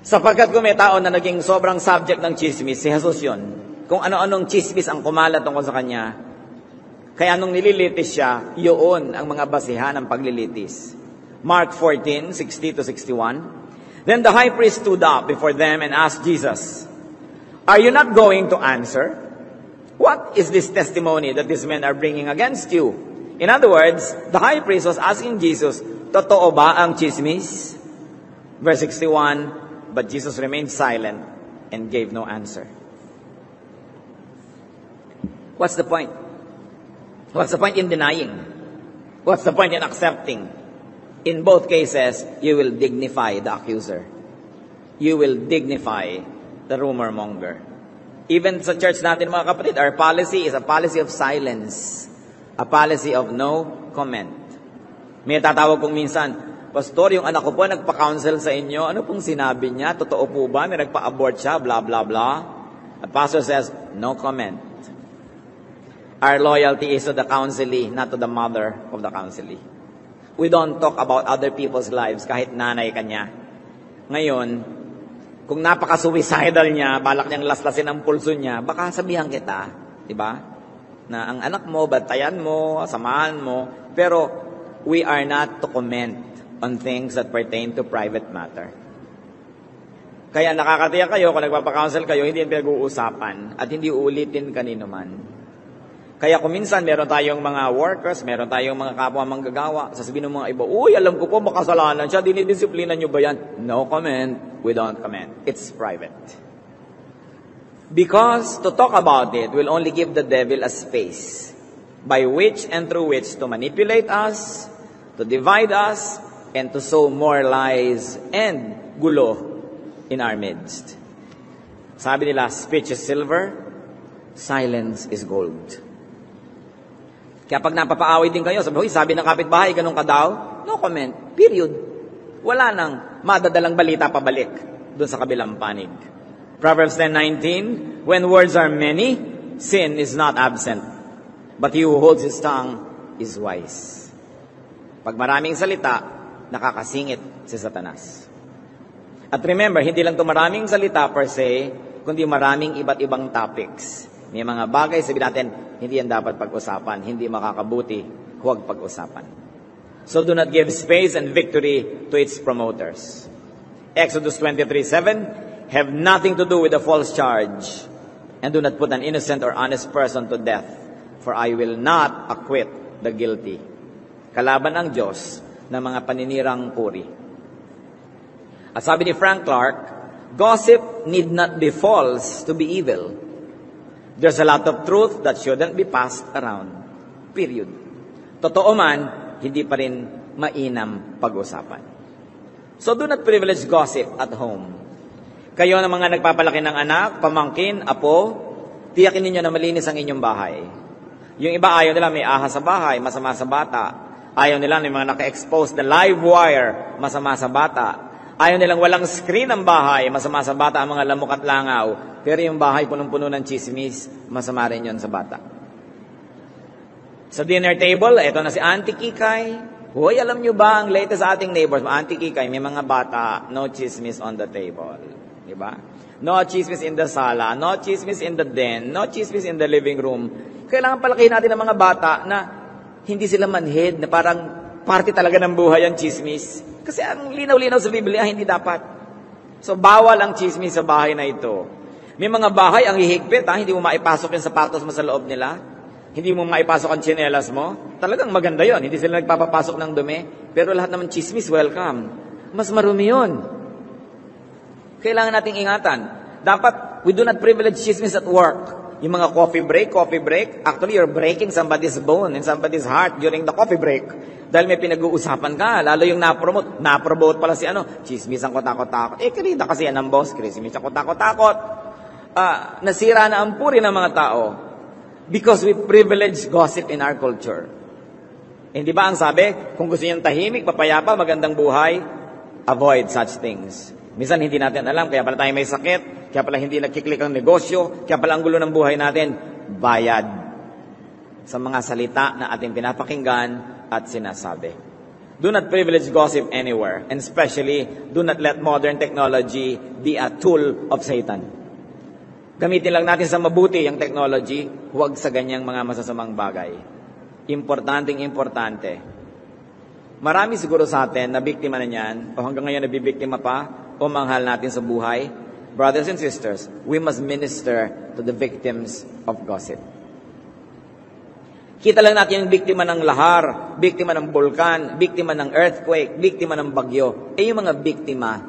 Sapagkat kung may tao na naging sobrang subject ng chismis, si Jesus yun. Kung ano-anong chismis ang kumalat tungkol sa kanya, kaya nung nililitis siya, yun ang mga basihan ng paglilitis. Mark 14:60-61. Then the high priest stood up before them and asked Jesus, "Are you not going to answer? What is this testimony that these men are bringing against you?" In other words, the high priest was asking Jesus, totoo ba ang chismis? Verse 61, but Jesus remained silent and gave no answer. What's the point? What's the point in denying? What's the point in accepting? In both cases, you will dignify the accuser. You will dignify the rumor monger. Even sa church natin, mga kapatid, our policy is a policy of silence. A policy of no comment. May tatawag kong minsan, "Pastor, yung anak ko po nagpa-counsel sa inyo. Ano pong sinabi niya? Totoo po ba na nagpa-abort siya? Blah, blah, blah." The pastor says, "No comment." Our loyalty is to the counselee, not to the mother of the counselee. We don't talk about other people's lives, kahit nanay kanya. Ngayon, kung napaka-suicidal niya, balak niyang laslasin ang pulso niya, baka sabihan kita, di ba? Na ang anak mo, batayan mo, samahan mo. Pero we are not to comment on things that pertain to private matter. Kaya nakakatiyak kayo, kung nagpapakounsel kayo, hindi yung pinag-uusapan at hindi uulitin kanino man. Kaya kung minsan, meron tayong mga workers, meron tayong mga kapwa manggagawa, sasabihin ng mga iba, "Uy, alam ko po, makasalanan siya, dinidisiplina niyo ba yan?" No comment, we don't comment. It's private. Because to talk about it will only give the devil a space by which and through which to manipulate us, to divide us, and to sow more lies and gulo in our midst. Sabi nila, speech is silver, silence is gold. Kaya pag napapaaway din kayo, sabi ng kapitbahay, ganun ka daw, no comment, period. Wala nang madadalang balita pabalik doon sa kabilang panig. Proverbs 10:19, when words are many, sin is not absent, but he who holds his tongue is wise. Pag maraming salita, nakakasingit si Satanas. At remember, hindi lang ito maraming salita per se, kundi maraming iba't ibang topics. May mga bagay, sabi natin, hindi yan dapat pag-usapan, hindi makakabuti, huwag pag-usapan. So do not give space and victory to its promoters. Exodus 23:7, have nothing to do with a false charge, and do not put an innocent or honest person to death, for I will not acquit the guilty. Kalaban ang Diyos ng mga paninirang puri. At sabi ni Frank Clark, gossip need not be false to be evil. There's a lot of truth that shouldn't be passed around. Period. Totoo man, hindi pa rin mainam pag-usapan. So do not privilege gossip at home. Kayo na mga nagpapalaki ng anak, pamangkin, apo, tiyakin ninyo na malinis ang inyong bahay. Yung iba ayaw nila may ahas sa bahay, masama sa bata. Ayaw nila may mga naka-expose na live wire, masama sa bata. Ayaw nilang walang screen ang bahay, masama sa bata ang mga lamok at langaw. Pero yung bahay punong-puno ng chismis, masama rin yun sa bata. Sa dinner table, eto na si Auntie Kikay. "Hoy, alam nyo ba ang latest sa ating neighbors?" Auntie Kikay, may mga bata, no chismis on the table. Diba? No chismis in the sala, no chismis in the den, no chismis in the living room. Kailangan palakihin natin ang mga bata na Hindi sila manhid na parang parte talaga ng buhay ang chismis. Kasi ang linaw-linaw sa Biblia, hindi dapat. So, bawal ang chismis sa bahay na ito. May mga bahay ang hihigpit, ha? Hindi mo maipasok yung sapatos mo sa loob nila. Hindi mo maipasok ang tsinelas mo. Talagang maganda yon. Hindi sila nagpapapasok ng dumi. Pero lahat naman chismis, welcome. Mas marumi yun. Kailangan nating ingatan. Dapat, we do not privilege chismis at work. Yung mga coffee break, actually you're breaking somebody's bone and somebody's heart during the coffee break. Dahil may pinag-uusapan ka, lalo yung na-promote pala si ano, chismis ang kotakot-takot. Eh, kanina kasi yan ang boss, chismis ang kotakot-takot. Nasira na ang puri ng mga tao because we privilege gossip in our culture. Eh, di ba ang sabi, kung gusto niyang tahimik, papayapa, magandang buhay, avoid such things. Minsan hindi natin alam, kaya pala tayo may sakit, kaya pala hindi nagkiklik ang negosyo, kaya pala ang gulo ng buhay natin, bayad sa mga salita na ating pinapakinggan at sinasabi. Do not privilege gossip anywhere, and especially, do not let modern technology be a tool of Satan. Gamitin lang natin sa mabuti ang technology, huwag sa ganyang mga masasamang bagay. Importante. Marami siguro sa atin na biktima na niyan, o hanggang ngayon nabibiktima pa, o manghal natin sa buhay. Brothers and sisters, we must minister to the victims of gossip. Kita lang natin yung biktima ng lahar, biktima ng bulkan, biktima ng earthquake, biktima ng bagyo, eh yung mga biktima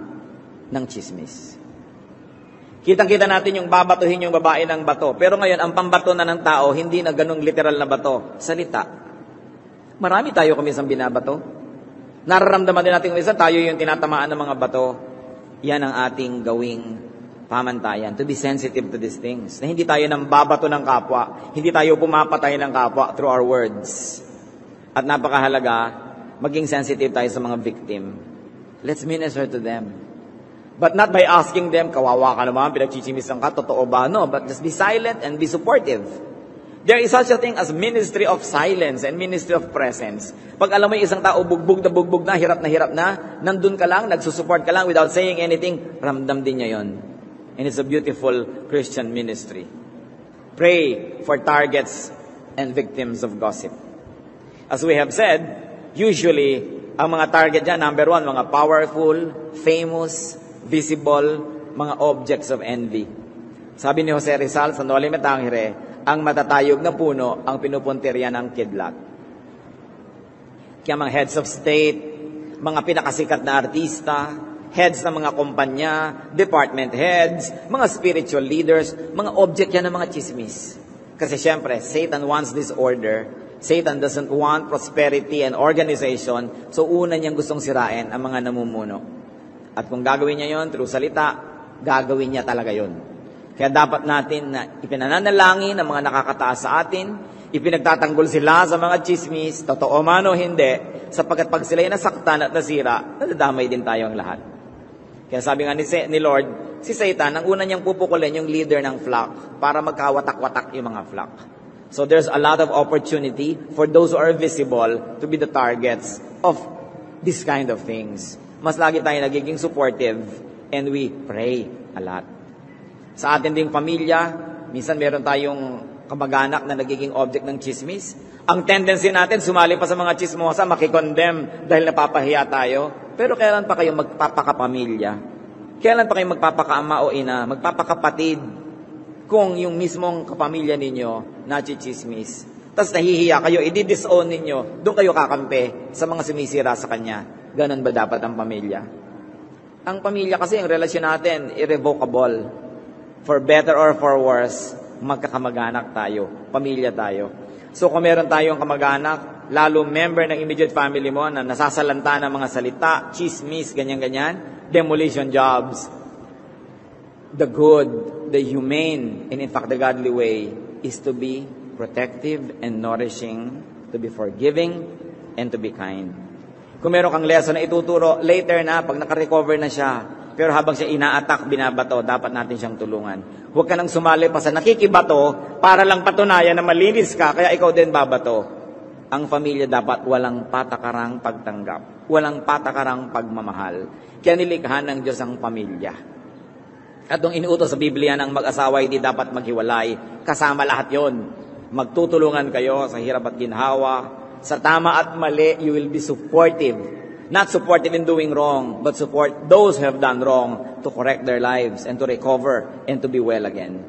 ng chismis. Kitang-kita natin yung babatuhin yung babae ng bato. Pero ngayon, ang pambato na ng tao, hindi na ganung literal na bato, salita. Marami tayo kumisang binabato. Nararamdaman din natin kumisang tayo yung tinatamaan ng mga bato. Yan ang ating gawing pamantayan. To be sensitive to these things. Na hindi tayo nang babato ng kapwa. Hindi tayo pumapatay ng kapwa through our words. At napakahalaga, maging sensitive tayo sa mga victim. Let's minister to them. But not by asking them, kawawa ka naman, pinagchichimisan ka, totoo ba? No, but just be silent and be supportive. There is such a thing as ministry of silence and ministry of presence. Pag alam mo yung isang tao, bugbog na, hirap na, nandun ka lang, nagsusupport ka lang without saying anything, ramdam din niya yon. And it's a beautiful Christian ministry. Pray for targets and victims of gossip. As we have said, usually, ang mga target dyan, number one, mga powerful, famous, visible, mga objects of envy. Sabi ni Jose Rizal sa Noli Me Tangere, ang matatayog na puno ang pinupuntirya ng kidlat. Kaya mga heads of state, mga pinakasikat na artista, heads ng mga kumpanya, department heads, mga spiritual leaders, mga object yan ng mga chismis. Kasi syempre, Satan wants disorder. Satan doesn't want prosperity and organization. So una niyang gustong sirain ang mga namumuno. At kung gagawin niya yon through salita, gagawin niya talaga yon. Kaya dapat natin na ipinananalangin ang mga nakakataas sa atin, ipinagtatanggol sila sa mga chismis, totoo man o hindi, sapagkat pag sila'y nasaktan at nasira, nadadamay din tayong lahat. Kaya sabi nga ni Lord, si Satan, ang una niyang pupukulin yung leader ng flock para magkawatak-watak yung mga flock. So there's a lot of opportunity for those who are visible to be the targets of this kind of things. Mas lagi tayo nagiging supportive and we pray a lot. Sa atin ding pamilya, minsan meron tayong kamag-anak na nagiging object ng chismis. Ang tendency natin, sumali pa sa mga chismosa, makikondemn dahil napapahiya tayo. Pero kailan pa kayo magpapakapamilya? Kailan pa kayo magpapakaama o ina, magpapakapatid kung yung mismong kapamilya ninyo nachichismis? Tapos nahihiya kayo, i-disown ninyo, doon kayo kakampi sa mga sumisira sa kanya. Ganon ba dapat ang pamilya? Ang pamilya kasi, ang relasyon natin, irrevocable. For better or for worse, magkakamag-anak tayo, pamilya tayo. So kung meron tayong kamag-anak, lalo member ng immediate family mo na nasasalanta ng mga salita, chismis, ganyan-ganyan, demolition jobs. The good, the humane, and in fact the godly way is to be protective and nourishing, to be forgiving, and to be kind. Kung meron kang lesson na ituturo, later na, pag nakarecover na siya, pero habang siya ina-attack, binabato, dapat natin siyang tulungan. Huwag ka nang sumali pa sa nakikibato para lang patunayan na malinis ka, kaya ikaw din babato. Ang pamilya dapat walang patakarang pagtanggap, walang patakarang pagmamahal. Kaya nilikha ng Diyos ang pamilya. At nung inuutos sa Biblia ng mag-asawa, hindi dapat maghiwalay. Kasama lahat yon. Magtutulungan kayo sa hirap at ginhawa, sa tama at mali, you will be supportive. Not supportive in doing wrong, but support those who have done wrong to correct their lives and to recover and to be well again.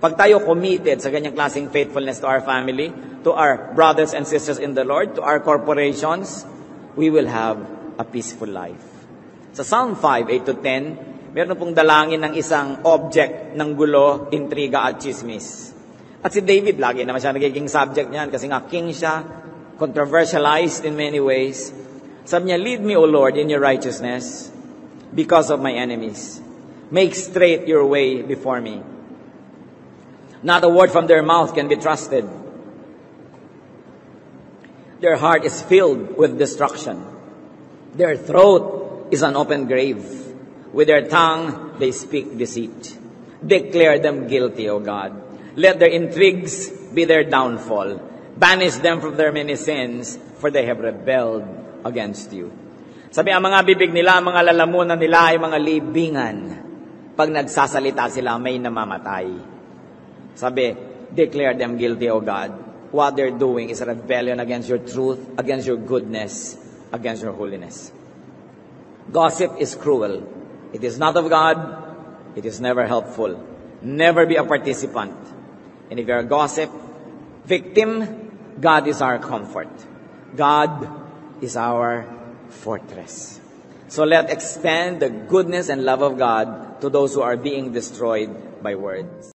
Pag tayo committed sa ganyang klaseng faithfulness to our family, to our brothers and sisters in the Lord, to our corporations, we will have a peaceful life. Sa Psalm 5:8-10, meron pong dalangin ng isang object ng gulo, intriga at chismis. At si David, lagi naman siya nagiging subject niyan kasi nga king siya, controversialized in many ways. Sabi niya, "Lead me, O Lord, in your righteousness because of my enemies. Make straight your way before me. Not a word from their mouth can be trusted. Their heart is filled with destruction. Their throat is an open grave. With their tongue, they speak deceit. Declare them guilty, O God. Let their intrigues be their downfall. Banish them from their many sins, for they have rebelled against you." Sabi, ang mga bibig nila, ang mga lalamunan nila ay mga libingan. Pag nagsasalita sila, may namamatay. Sabi, declare them guilty, O God. What they're doing is rebellion against your truth, against your goodness, against your holiness. Gossip is cruel. It is not of God. It is never helpful. Never be a participant. And if you're a gossip victim, God is our comfort. God is our fortress. So let's expand the goodness and love of God to those who are being destroyed by words.